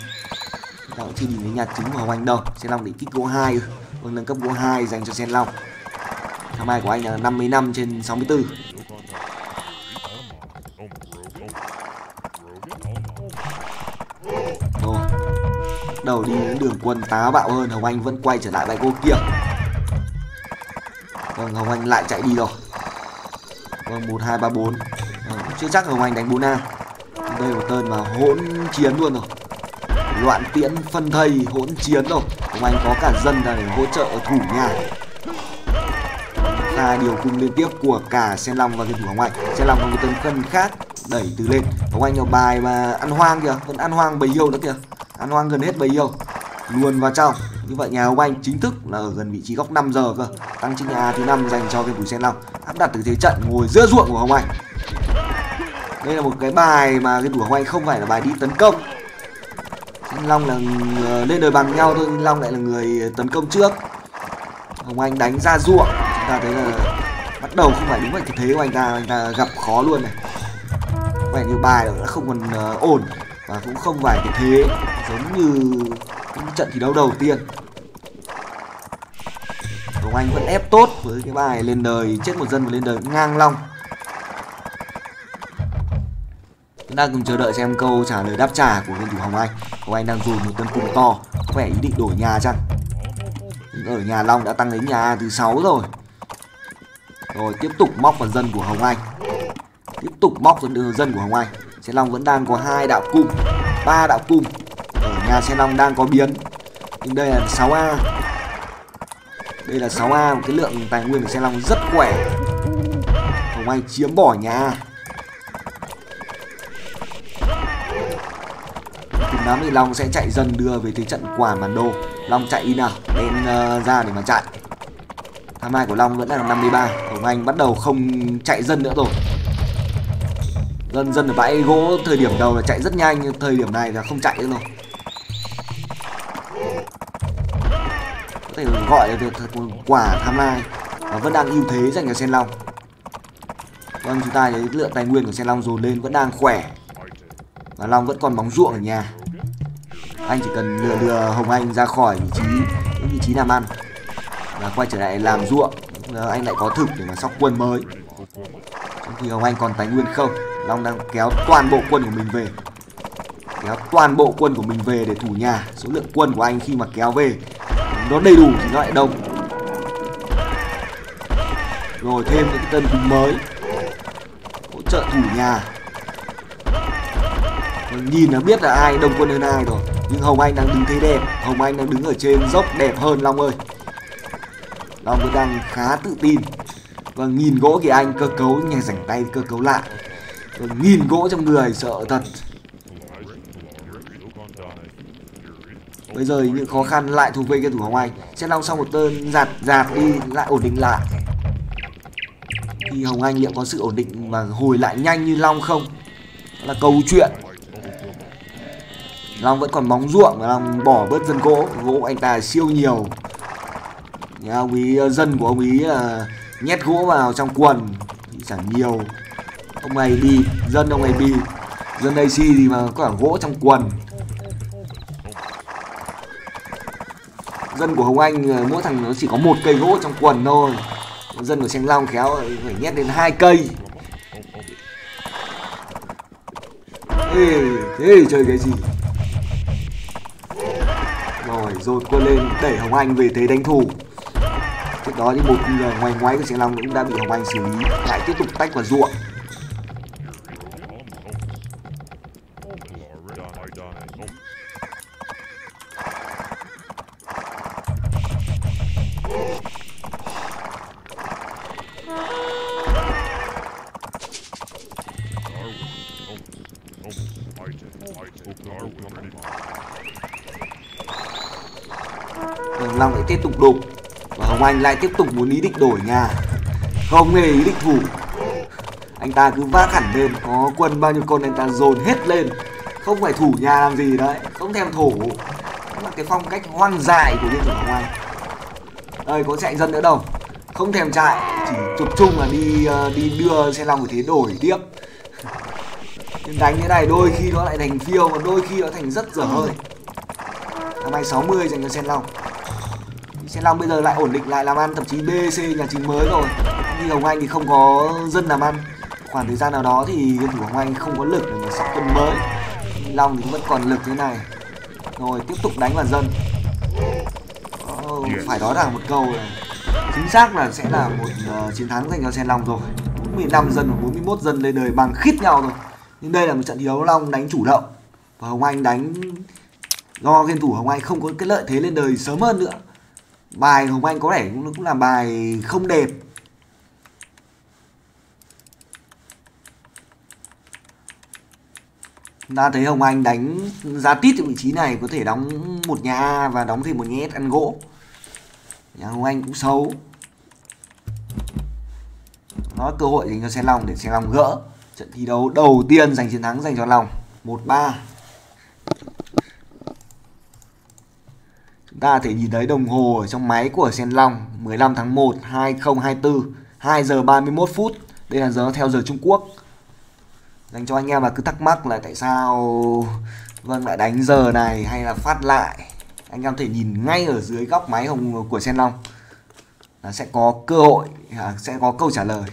Chúng ta cũng chưa nhìn thấy nhà chính của Hồng Anh đâu. Shenlong định kích gỗ hai. Vâng, nâng cấp gỗ hai dành cho Shenlong. Tham mai của anh là năm mươi lăm trên sáu mươi tư. Đầu đi đến đường quân táo bạo hơn. Hồng Anh vẫn quay trở lại bãi gỗ kia. Vâng, Hồng Anh lại chạy đi rồi. Vâng, một hai ba bốn. Vâng, chưa chắc Hồng Anh đánh bốn A. Đây là một tên mà hỗn chiến luôn rồi. Loạn tiễn phân thây hỗn chiến rồi. Hồng Anh có cả dân ra để hỗ trợ thủ nhà. Là điều cùng liên tiếp của cả Shenlong và game thủ Hồng Anh. Shenlong có một tên cân khác đẩy từ lên. Hồng Anh là bài mà ăn hoang kìa. Vẫn ăn hoang bầy yêu nữa kìa. Ăn hoang gần hết bầy yêu. Luồn vào trong. Như vậy nhà Hồng Anh chính thức là ở gần vị trí góc năm giờ cơ. Tăng chính nhà thứ năm dành cho game thủ Shenlong. Áp đặt từ thế trận ngồi giữa ruộng của Hồng Anh. Đây là một cái bài mà game thủ Hồng Anh không phải là bài đi tấn công. Shenlong là lên đời bằng nhau thôi. Shenlong lại là người tấn công trước. Hồng Anh đánh ra ruộng. Chúng ta thấy là bắt đầu không phải đúng vậy cái thế của anh ta. Anh ta gặp khó luôn này. Có vẻ như bài đã không còn uh, ổn. Và cũng không phải cái thế giống như những trận thi đấu đầu tiên. Hồng Anh vẫn ép tốt với cái bài lên đời chết một dân và lên đời ngang long. Chúng ta cùng chờ đợi xem câu trả lời đáp trả của game thủ Hồng Anh. Hồng Anh đang dùng một tân cung to. Có vẻ ý định đổi nhà chăng? Ở nhà long đã tăng đến nhà thứ sáu rồi. Rồi tiếp tục móc vào dân của Hồng Anh. Tiếp tục móc vào dân của Hồng Anh. Shenlong vẫn đang có hai đạo cung, ba đạo cung. Ở nhà Shenlong đang có biến. Nhưng đây là sáu A. Đây là sáu A, một cái lượng tài nguyên của Shenlong rất khỏe. Hồng Anh chiếm bỏ nhà A. Cùng lắm thì Long sẽ chạy dần đưa về thế trận quản bản đồ. Long chạy đi nào, lên uh, ra để mà chạy. Tham mai của Long vẫn là năm mươi ba. Hồng Anh bắt đầu không chạy dân nữa rồi. Dân dân ở bãi gỗ thời điểm đầu là chạy rất nhanh, nhưng thời điểm này là không chạy nữa rồi. Có thể gọi là được quả tham mai. Và vẫn đang ưu thế dành cho Shenlong. Vâng, chúng ta thấy lượng tài nguyên của Shenlong dồn lên vẫn đang khỏe. Và Long vẫn còn bóng ruộng ở nhà. Anh chỉ cần lừa lừa Hồng Anh ra khỏi vị trí những vị trí làm ăn và quay trở lại làm ruộng. Anh lại có thực để mà sóc quân mới. Trong khi Hồng Anh còn tài nguyên không. Long đang kéo toàn bộ quân của mình về. Kéo toàn bộ quân của mình về để thủ nhà. Số lượng quân của anh khi mà kéo về nó đầy đủ thì nó lại đông. Rồi thêm những tân binh mới hỗ trợ thủ nhà. Nhìn là biết là ai đông quân hơn ai rồi. Nhưng Hồng Anh đang đứng thế đẹp. Hồng Anh đang đứng ở trên dốc đẹp hơn Long ơi. Long vẫn đang khá tự tin. Và nghìn gỗ kìa anh. Cơ cấu nhà rảnh tay cơ cấu lạ. Và nghìn gỗ trong người sợ thật. Bây giờ những khó khăn lại thuộc về game thủ Hồng Anh. Shenlong sau một tên giạt giạt đi lại ổn định lại. Thì Hồng Anh liệu có sự ổn định và hồi lại nhanh như Long không? Đó là câu chuyện. Long vẫn còn bóng ruộng và Long bỏ bớt dân gỗ. Gỗ anh ta siêu nhiều. Ông ấy, dân của ông ấy là nhét gỗ vào trong quần chẳng nhiều. Ông này đi, dân ông này đi, dân đây si gì mà có cả gỗ trong quần. Dân của Hồng Anh mỗi thằng nó chỉ có một cây gỗ trong quần thôi. Dân của Shenlong khéo phải nhét đến hai cây. Ê, thế chơi cái gì? Rồi rồi quân lên đẩy Hồng Anh về thế đánh thủ. Trước đó thì một ngoài ngoái của Shenlong cũng đã bị Hồng Anh xử lý. Lại tiếp tục tách vào ruộng. Long lại tiếp tục đục và Hồng Anh lại tiếp tục muốn ý định đổi nhà, không hề ý định thủ. Anh ta cứ vác hẳn lên, có quân bao nhiêu con anh ta dồn hết lên, không phải thủ nhà làm gì đấy, không thèm thổ. Đó là cái phong cách hoang dại của nhân thủ Hồng Anh. Ơi có chạy dân nữa đâu, không thèm chạy, chỉ chụp chung là đi đi đưa xe Long thế đổi tiếp. Đánh thế này đôi khi nó lại thành phiêu và đôi khi nó thành rất dở hơi. Năm nay sáu mươi dành cho Shenlong. Shenlong bây giờ lại ổn định lại làm ăn, thậm chí bê xê nhà chính mới rồi. Nhưng Hồng Anh thì không có dân làm ăn. Khoảng thời gian nào đó thì dân thủ Hồng Anh không có lực để mà sắp quân mới. Long thì vẫn còn lực thế này. Rồi tiếp tục đánh vào dân. Oh, phải nói rằng một câu là chính xác là sẽ là một uh, chiến thắng dành cho Shenlong rồi. bốn mươi lăm dân và bốn mươi mốt dân lên đời bằng khít nhau rồi. Nhưng đây là một trận thi đấu Long đánh chủ động và Hồng Anh đánh do game thủ Hồng Anh không có cái lợi thế lên đời sớm hơn nữa. Bài Hồng Anh có thể cũng là bài không đẹp. Chúng ta thấy Hồng Anh đánh ra tít ở vị trí này, có thể đóng một nhà A và đóng thêm một nhà S ăn gỗ. Nhà Hồng Anh cũng xấu. Nó cơ hội dành cho Shenlong để Shenlong gỡ. Trận thi đấu đầu tiên giành chiến thắng dành cho Long một ba. Chúng ta thể nhìn thấy đồng hồ ở trong máy của Shenlong mười lăm tháng một hai không hai tư, hai giờ ba mươi mốt phút. Đây là giờ theo giờ Trung Quốc. Dành cho anh em mà cứ thắc mắc là tại sao Vâng lại đánh giờ này hay là phát lại, anh em thể nhìn ngay ở dưới góc máy hồng của Shenlong là sẽ có cơ hội, sẽ có câu trả lời.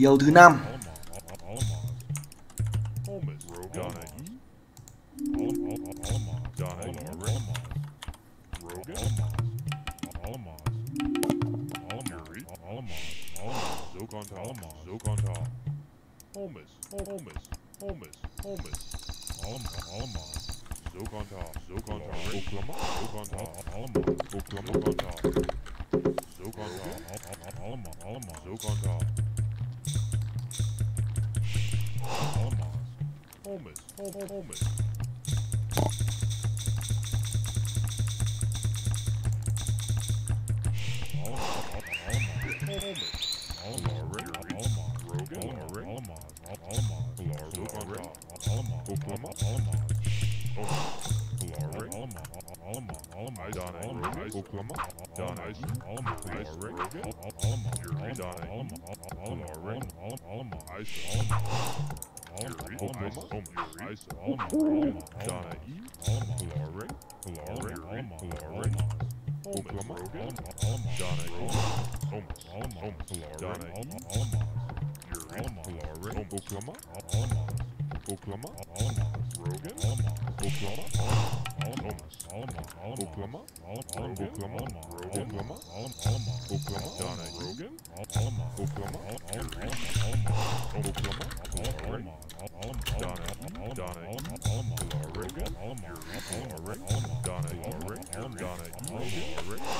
Điều thứ năm.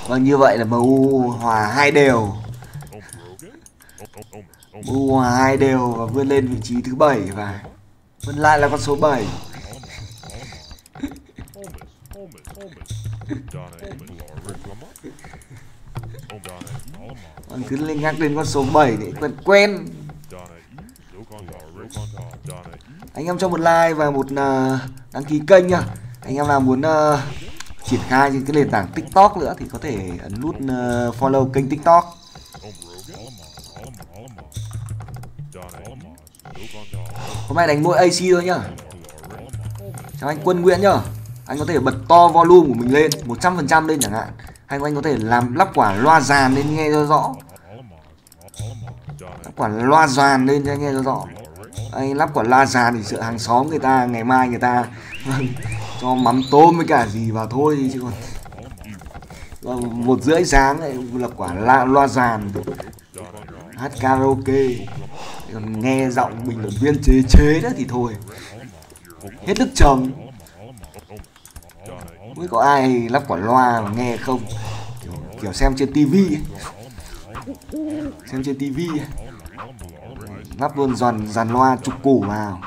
Vâng, như vậy là em u hòa hai đều. Mua hai đều và vươn lên vị trí thứ bảy và vươn lại là con số bảy. Còn cứ lên nhắc đến con số bảy để quen quen. Anh em cho một like và một uh, đăng ký kênh nha. Anh em nào muốn uh, triển khai trên cái nền tảng TikTok nữa thì có thể ấn nút uh, follow kênh TikTok. Hôm nay đánh mỗi a xê thôi nhá. Chào anh Quân Nguyễn nhá. Anh có thể bật to volume của mình lên một trăm phần trăm lên chẳng hạn. Hay anh có thể làm lắp quả loa dàn lên nghe cho rõ. Lắp quả loa dàn lên cho nghe cho rõ. Anh lắp quả loa dàn thì sợ hàng xóm người ta ngày mai người ta cho mắm tôm với cả gì vào thôi chứ còn. Một rưỡi sáng lại là quả la, loa dàn hát karaoke. Còn nghe giọng bình luận viên chế chế đó thì thôi hết đức chồng. Mới có ai lắp quả loa mà nghe không, kiểu, kiểu xem trên tivi ấy. Xem trên tivi lắp luôn dàn dàn loa trục cổ vào.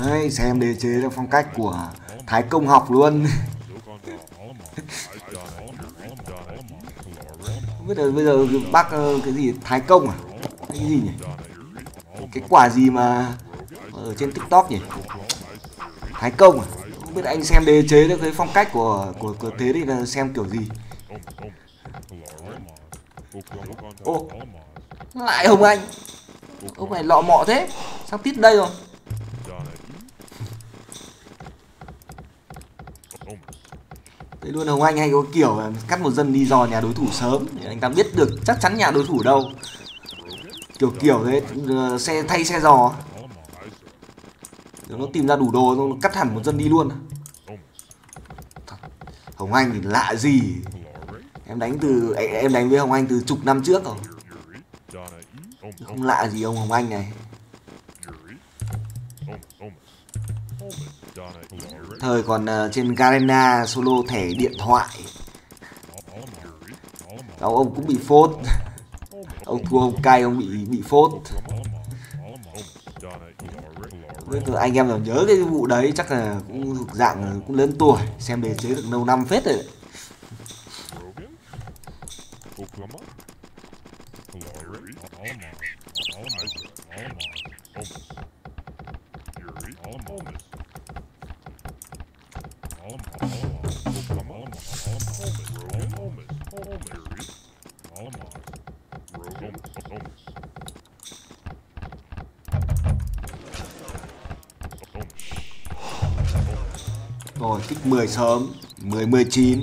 Đấy, xem đề chế theo phong cách của Thái Công học luôn. Bây giờ bây giờ bác cái gì Thái Công à? Cái gì nhỉ? Cái quả gì mà ở trên TikTok nhỉ? Thái Công à? Không biết anh xem đề chế được cái phong cách của của, của thế thì là xem kiểu gì? Ô, lại Hồng Anh. Ông này lọ mọ thế, sao tít đây rồi? Đấy luôn Hồng Anh hay có kiểu là cắt một dân đi dò nhà đối thủ sớm để anh ta biết được chắc chắn nhà đối thủ đâu. Kiểu kiểu thế, xe thay xe giò. Nếu nó tìm ra đủ đồ xong nó cắt hẳn một dân đi luôn. Hồng Anh thì lạ gì. Em đánh từ em đánh với Hồng Anh từ chục năm trước rồi. Không lạ gì ông Hồng Anh này. Thời còn uh, trên Garena solo thẻ điện thoại. Đâu, ông cũng bị phốt. Ông thua ông cay ông bị bị phốt. Anh em còn nhớ cái vụ đấy chắc là cũng thuộc dạng cũng lớn tuổi, xem đề chế được lâu năm phết rồi đấy. Rồi kích mười sớm, mười mười chín.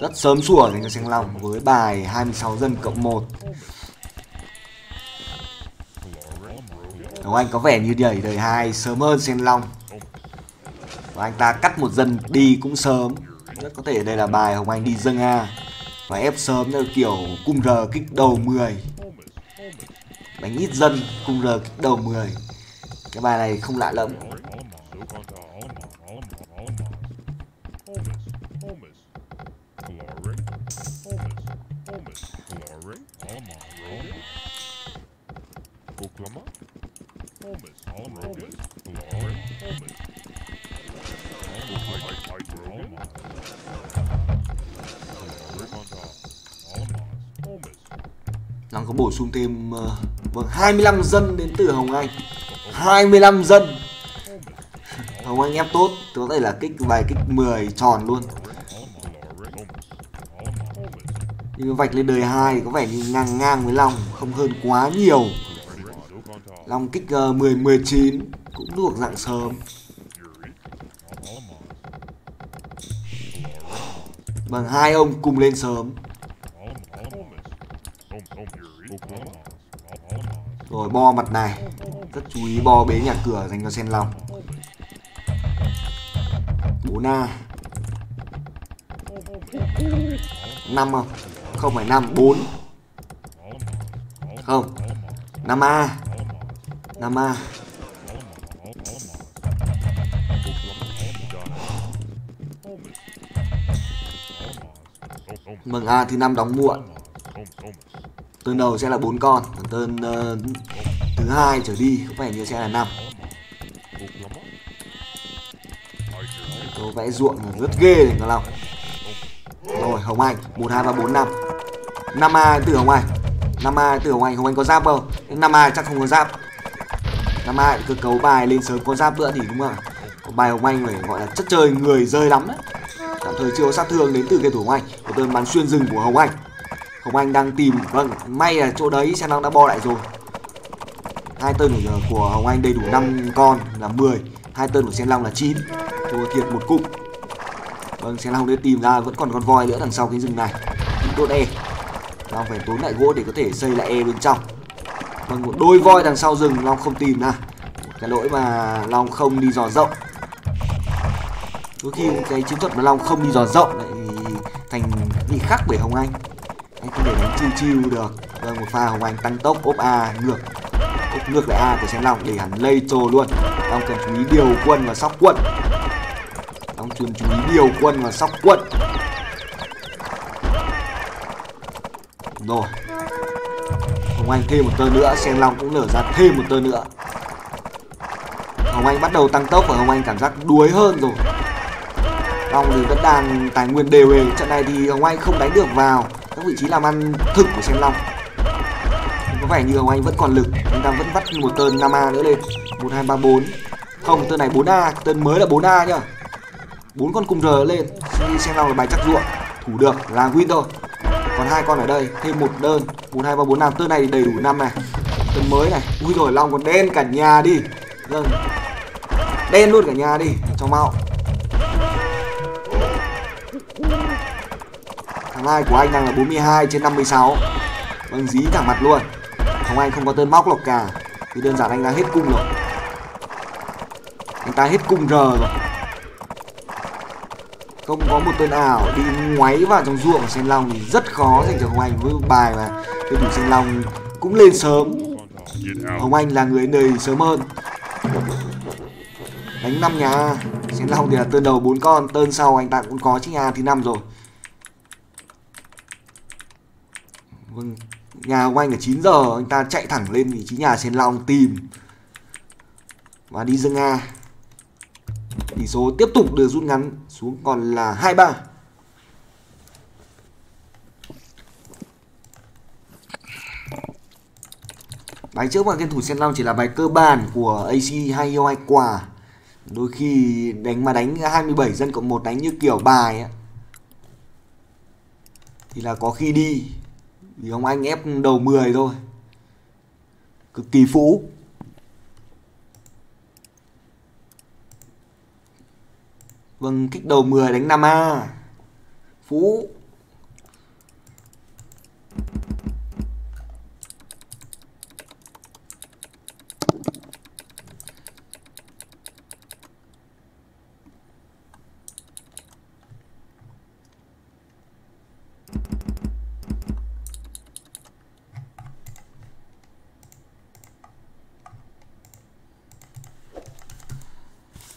Rất sớm sủa dành cho Shenlong với bài hai mươi sáu dân cộng một. Hồng Anh có vẻ như đẩy đời hai sớm hơn Shenlong. Và anh ta cắt một dân đi cũng sớm. Rất có thể đây là bài Hồng Anh đi dâng A và ép sớm theo kiểu cung R kích đầu mười. Đánh ít dân, cung R kích đầu mười. Cái bài này không lạ lẫm. Đang có bổ sung thêm uh, vâng, hai mươi lăm dân đến từ Hồng Anh. hai mươi lăm dân. Hồng Anh ép tốt, có thể là kích bài kích mười tròn luôn. Nhưng vạch lên đời hai có vẻ như ngang ngang với Long, không hơn quá nhiều. Long kích uh, mười mười chín cũng thuộc dạng sớm. Bằng hai ông cùng lên sớm. Rồi bo mặt này, rất chú ý bo bế nhà cửa dành cho Shenlong. bốn A. năm không? Không phải năm, bốn. Không. năm A. năm A. Mừng A thứ năm đóng muộn. Turn đầu sẽ là bốn con, turn uh, thứ hai trở đi có vẻ như sẽ là năm. Tôi vẽ ruộng rất ghê này, Ngọc Long. Rồi, Hồng Anh, một, hai, ba, bốn, năm. năm A từ Hồng Anh. năm A từ Hồng Anh, Hồng Anh có giáp không? năm A chắc không có giáp. năm A cơ cấu bài lên sớm có giáp nữa thì đúng không? Còn bài Hồng Anh phải gọi là chất chơi người rơi lắm đấy. Tạm thời chưa có sát thương đến từ cây thủ Hồng Anh. Một tên bắn xuyên rừng của Hồng Anh. Hồng Anh đang tìm, vâng, may là chỗ đấy Shenlong đã bo lại rồi. Hai tên của, của Hồng Anh đầy đủ năm con là mười, hai tên của Shenlong là chín. Thua thiệt một cục. Vâng, Shenlong để tìm ra vẫn còn con voi nữa đằng sau cái rừng này. Đốt E. Long phải tốn lại gỗ để có thể xây lại E bên trong. Vâng, một đôi voi đằng sau rừng Long không tìm ra. Cái lỗi mà Long không đi dò rộng. Đôi khi cái chiến thuật mà Long không đi dò rộng lại thành bị khắc bởi Hồng Anh. Anh không để đánh chiêu chiêu được. Vâng, một pha Hồng Anh tăng tốc ốp A ngược. Ốp ngược lại A của Shenlong để hẳn lây trồ luôn. Long cần chú ý điều quân và sóc quân. Long cần chú ý điều quân và sóc quân. Rồi. Hồng Anh thêm một tơ nữa, Shenlong cũng nở ra thêm một tơ nữa. Hồng Anh bắt đầu tăng tốc và Hồng Anh cảm giác đuối hơn rồi. Long thì vẫn đang tài nguyên đều hề. Trận này thì Hồng Anh không đánh được vào các vị trí làm ăn thực của Shenlong. Có vẻ như Hồng Anh vẫn còn lực, chúng ta vẫn bắt một tơ năm A nữa lên. một, hai, ba, bốn. Không, tơ này bốn A, tơ mới là bốn A nhá. Bốn con cùng rờ lên, Shenlong là bài chắc ruộng, thủ được là win thôi. Còn hai con ở đây, thêm một đơn, một, hai, ba, bốn, năm, tơ này thì đầy đủ năm này. Tơ mới này, ui rồi Long còn đen cả nhà đi. Vâng. Đen luôn cả nhà đi, cho mau. Thằng hai của anh đang là bốn mươi hai trên năm mươi sáu. Vâng, dí thẳng mặt luôn. Hồng Anh không có tơ móc lọc cả. Thì đơn giản anh đã hết cung rồi. Anh ta hết cung rờ rồi. Không có một tên ảo đi ngoáy vào trong ruộng của Shenlong thì rất khó dành cho Hồng Anh với bài mà đối thủ Shenlong cũng lên sớm. Hồng Anh là người nơi sớm hơn. Đánh năm nhà A. Shenlong thì là tên đầu bốn con, tên sau anh ta cũng có chiếc A thứ năm rồi. Vâng, nhà Hồng Anh ở chín giờ anh ta chạy thẳng lên vị trí nhà Shenlong tìm và đi dâng A. Tỷ số tiếp tục được rút ngắn xuống còn là hai ba. Bài trước mà game thủ Shenlong chỉ là bài cơ bản của a xê hay yêu ai quả. Đôi khi đánh mà đánh hai mươi bảy dân cộng một đánh như kiểu bài ấy, thì là có khi đi. Vì ông anh ép đầu mười thôi. Cực kỳ phũ. Vâng, kích đầu mười đánh năm A. Phú.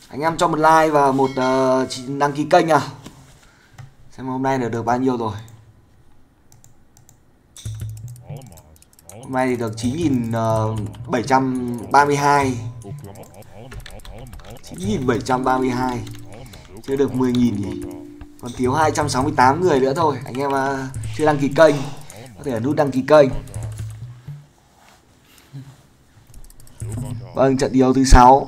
Anh em cho một like và một uh, đăng ký kênh à. Xem hôm nay được bao nhiêu rồi. Hôm nay thì được chín nghìn bảy trăm ba mươi hai. chín nghìn bảy trăm ba mươi hai. Chưa được mười nghìn thì còn thiếu hai trăm sáu mươi tám người nữa thôi. Anh em uh, chưa đăng ký kênh có thể nút đăng ký kênh. Vâng, trận đấu thứ sáu.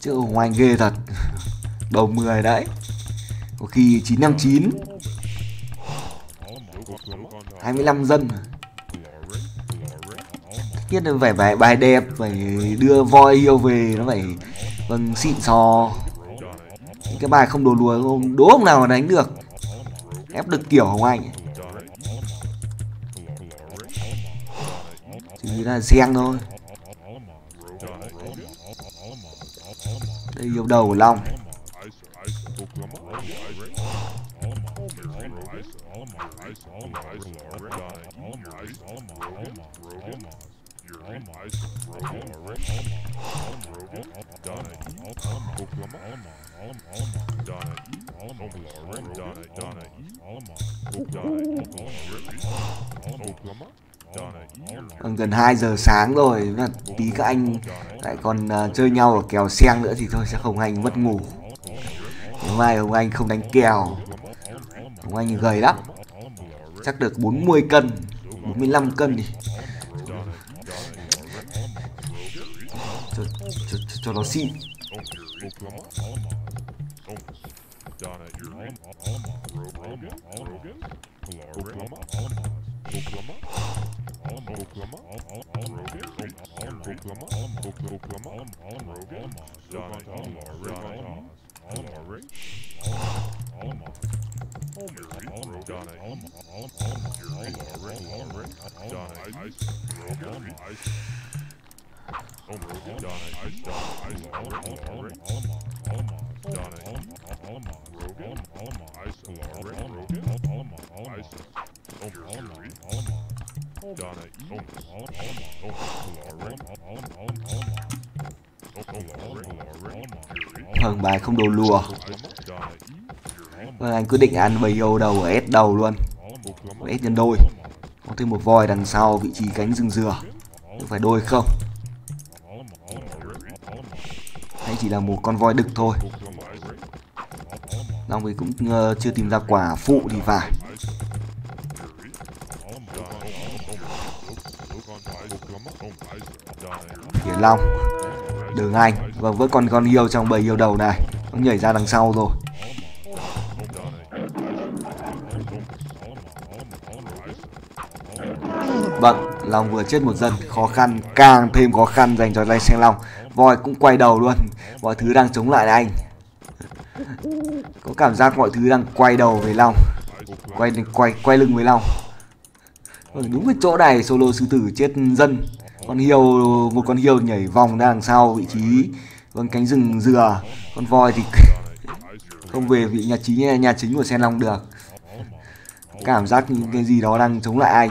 Chứ Hồng Anh ghê thật. Đầu mười đấy. Có khi chín năm chín. hai mươi lăm dân. Tất nhiên phải bài, bài đẹp. Phải đưa voi yêu về. Nó phải vâng xịn sò. Cái bài không đồ lùa không đố ông nào mà đánh được. Ép được kiểu Hồng Anh ấy. Chỉ là xen thôi. Đây yêu đầu của Long. Gần hai giờ sáng rồi, tí các anh lại còn uh, chơi nhau ở kèo sen nữa thì thôi sẽ Hồng Anh mất ngủ. Ngày mai Hồng Anh không đánh kèo. Hồng Anh gầy lắm, chắc được bốn mươi cân, bốn mươi lăm cân đi cho, cho, cho nó xịn. Thằng bài không đồ lùa. Vâng, anh quyết định ăn bầy yêu đầu ở S đầu luôn, ở S nhân đôi. Có thêm một voi đằng sau vị trí cánh rừng dừa. Có phải đôi không? Hay chỉ là một con voi đực thôi. Long thì cũng chưa tìm ra quả phụ thì phải. Để Long Đường Anh. Vâng, với con con yêu trong bầy yêu đầu này, nó nhảy ra đằng sau rồi. Vâng, Long vừa chết một dân. Khó khăn, càng thêm khó khăn dành cho Lai Shenlong. Voi cũng quay đầu luôn. Mọi thứ đang chống lại anh. Có cảm giác mọi thứ đang quay đầu với Long, Quay quay quay lưng với Long. Vâng, đúng cái chỗ này solo sư tử chết dân. Con hiêu, một con hiêu nhảy vòng ra đằng sau vị trí vâng cánh rừng dừa. Con voi thì không về vị nhà chính nhà chính của Shenlong được. Cảm giác những cái gì đó đang chống lại anh.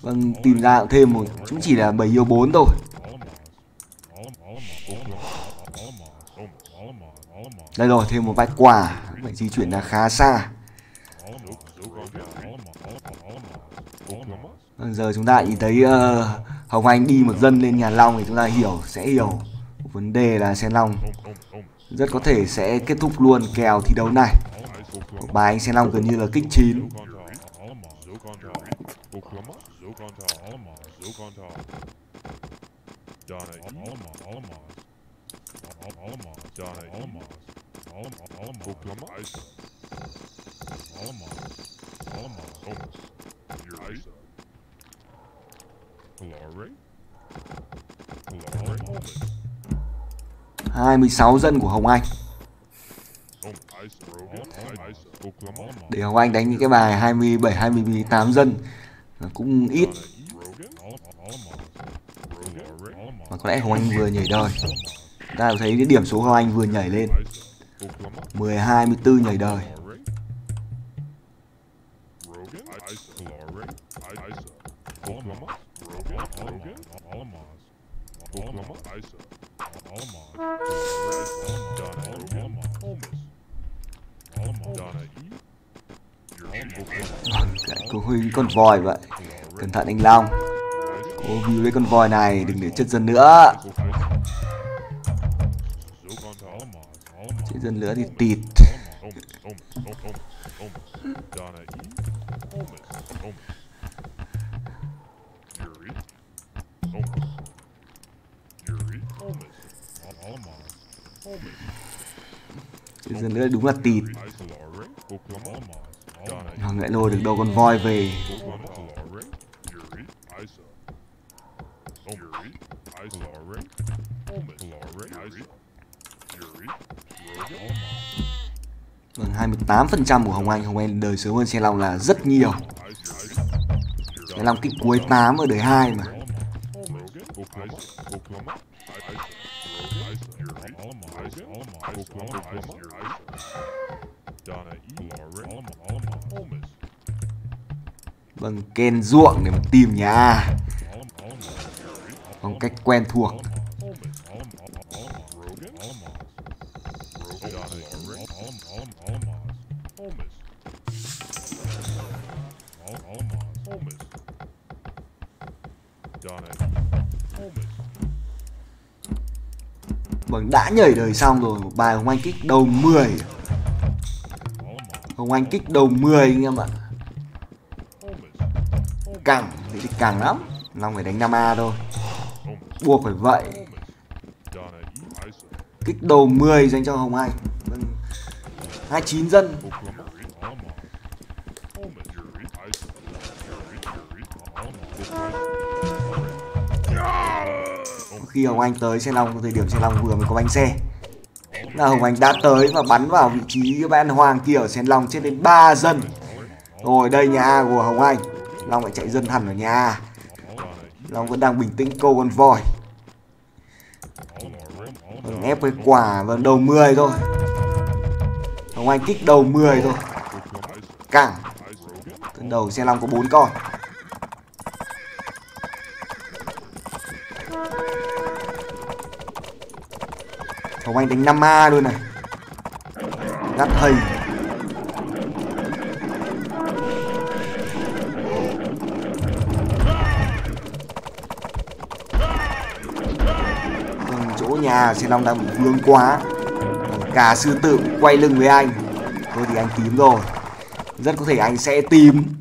Vâng, tìm ra thêm một, cũng chỉ là bầy yêu bốn thôi. Đây rồi, thêm một vách quả, phải di chuyển ra khá xa. Vâng, giờ chúng ta chỉ thấy uh, Hồng Anh đi một dân lên nhà Long thì chúng ta hiểu, sẽ hiểu vấn đề là Shenlong rất có thể sẽ kết thúc luôn kèo thi đấu này. Bài anh Shenlong gần như là kích chín. hai mươi sáu dân của Hồng Anh. Để Hồng Anh đánh những cái bài hai mươi bảy, hai mươi tám dân cũng ít. Mà có lẽ Hồng Anh vừa nhảy đời. Ta thấy cái điểm số Hồng Anh vừa nhảy lên mười hai, hai mươi tư nhảy đời. Cô huy con voi vậy. Cẩn thận anh Long. Cô view lấy con voi này, đừng để chết dân nữa. Chết dân nữa thì tịt. Chết dân nữa đúng là tịt. Hoàng lại lôi được đâu con voi về. Vâng, hai mươi tám phần trăm của Hồng Anh. Hồng Anh đời sớm hơn Shenlong là rất nhiều. Shenlong kích cuối tám ở đời hai mà. Vâng, ken ruộng để mà tìm nhà. Bằng cách quen thuộc. Vâng, đã nhảy đời xong rồi. Một bài Hồng Anh kích đầu mười. Hồng Anh kích đầu mười anh em ạ. Càng, thế thì càng lắm. Long phải đánh năm A thôi. Buộc phải vậy. Kích đầu mười dành cho Hồng Anh. Vâng. hai mươi chín dân. Khi Hồng Anh tới Shenlong, thời điểm Shenlong vừa mới có bánh xe là Hồng Anh đã tới và bắn vào vị trí cái ban hoàng kia ở Shenlong, chết đến ba dân. Rồi đây nhà A của Hồng Anh. Long lại chạy dân hẳn ở nhà A. Long vẫn đang bình tĩnh câu con voi. Vâng, ép cái quả vào đầu mười thôi. Hồng Anh kích đầu mười thôi. Cảng. Cơn đầu Shenlong có bốn con. Hồng Anh đánh năm A luôn này. Gắt thầy. Còn chỗ nhà Shenlong đang bị vướng quá. Cả sư tử quay lưng với anh. Thôi thì anh tím rồi. Rất có thể anh sẽ tím.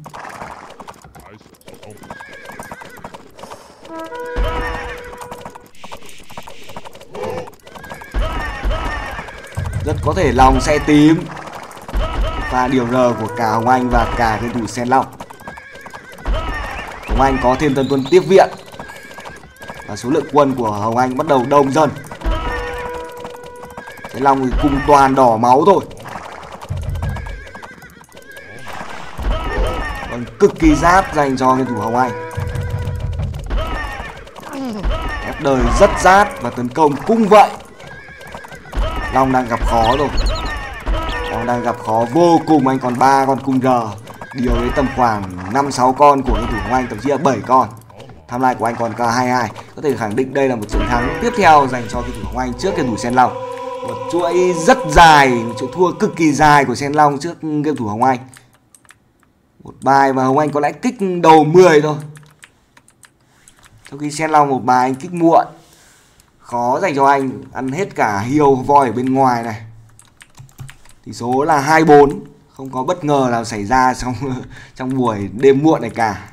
Rất có thể Long sẽ tím. Và điều R của cả Hồng Anh và cả cái thủ Shenlong. Hồng Anh có thêm tân quân tiếp viện. Và số lượng quân của Hồng Anh bắt đầu đông dần. Shenlong thì cùng toàn đỏ máu rồi. Còn cực kỳ giáp dành cho cái thủ Hồng Anh. Ép đời rất giáp và tấn công cũng vậy. Long đang gặp khó rồi. Long đang gặp khó vô cùng. Anh còn ba con cung R. Điều đến tầm khoảng năm sáu con của đối thủ của anh. Thậm chí là bảy con. Tham lai của anh còn K hai mươi hai. Có thể khẳng định đây là một trận thắng tiếp theo dành cho đối thủ của anh trước cái thủ Shenlong. Một chuỗi rất dài, một chuỗi thua cực kỳ dài của Shenlong trước game thủ Hồng Anh. Một bài mà Hồng Anh có lẽ kích đầu mười thôi. Sau khi Shenlong một bài anh kích muộn. Khó dành cho anh, ăn hết cả hiêu voi ở bên ngoài này. Tỷ số là hai bốn, không có bất ngờ nào xảy ra trong trong buổi đêm muộn này cả.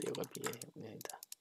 Digo, que pillé,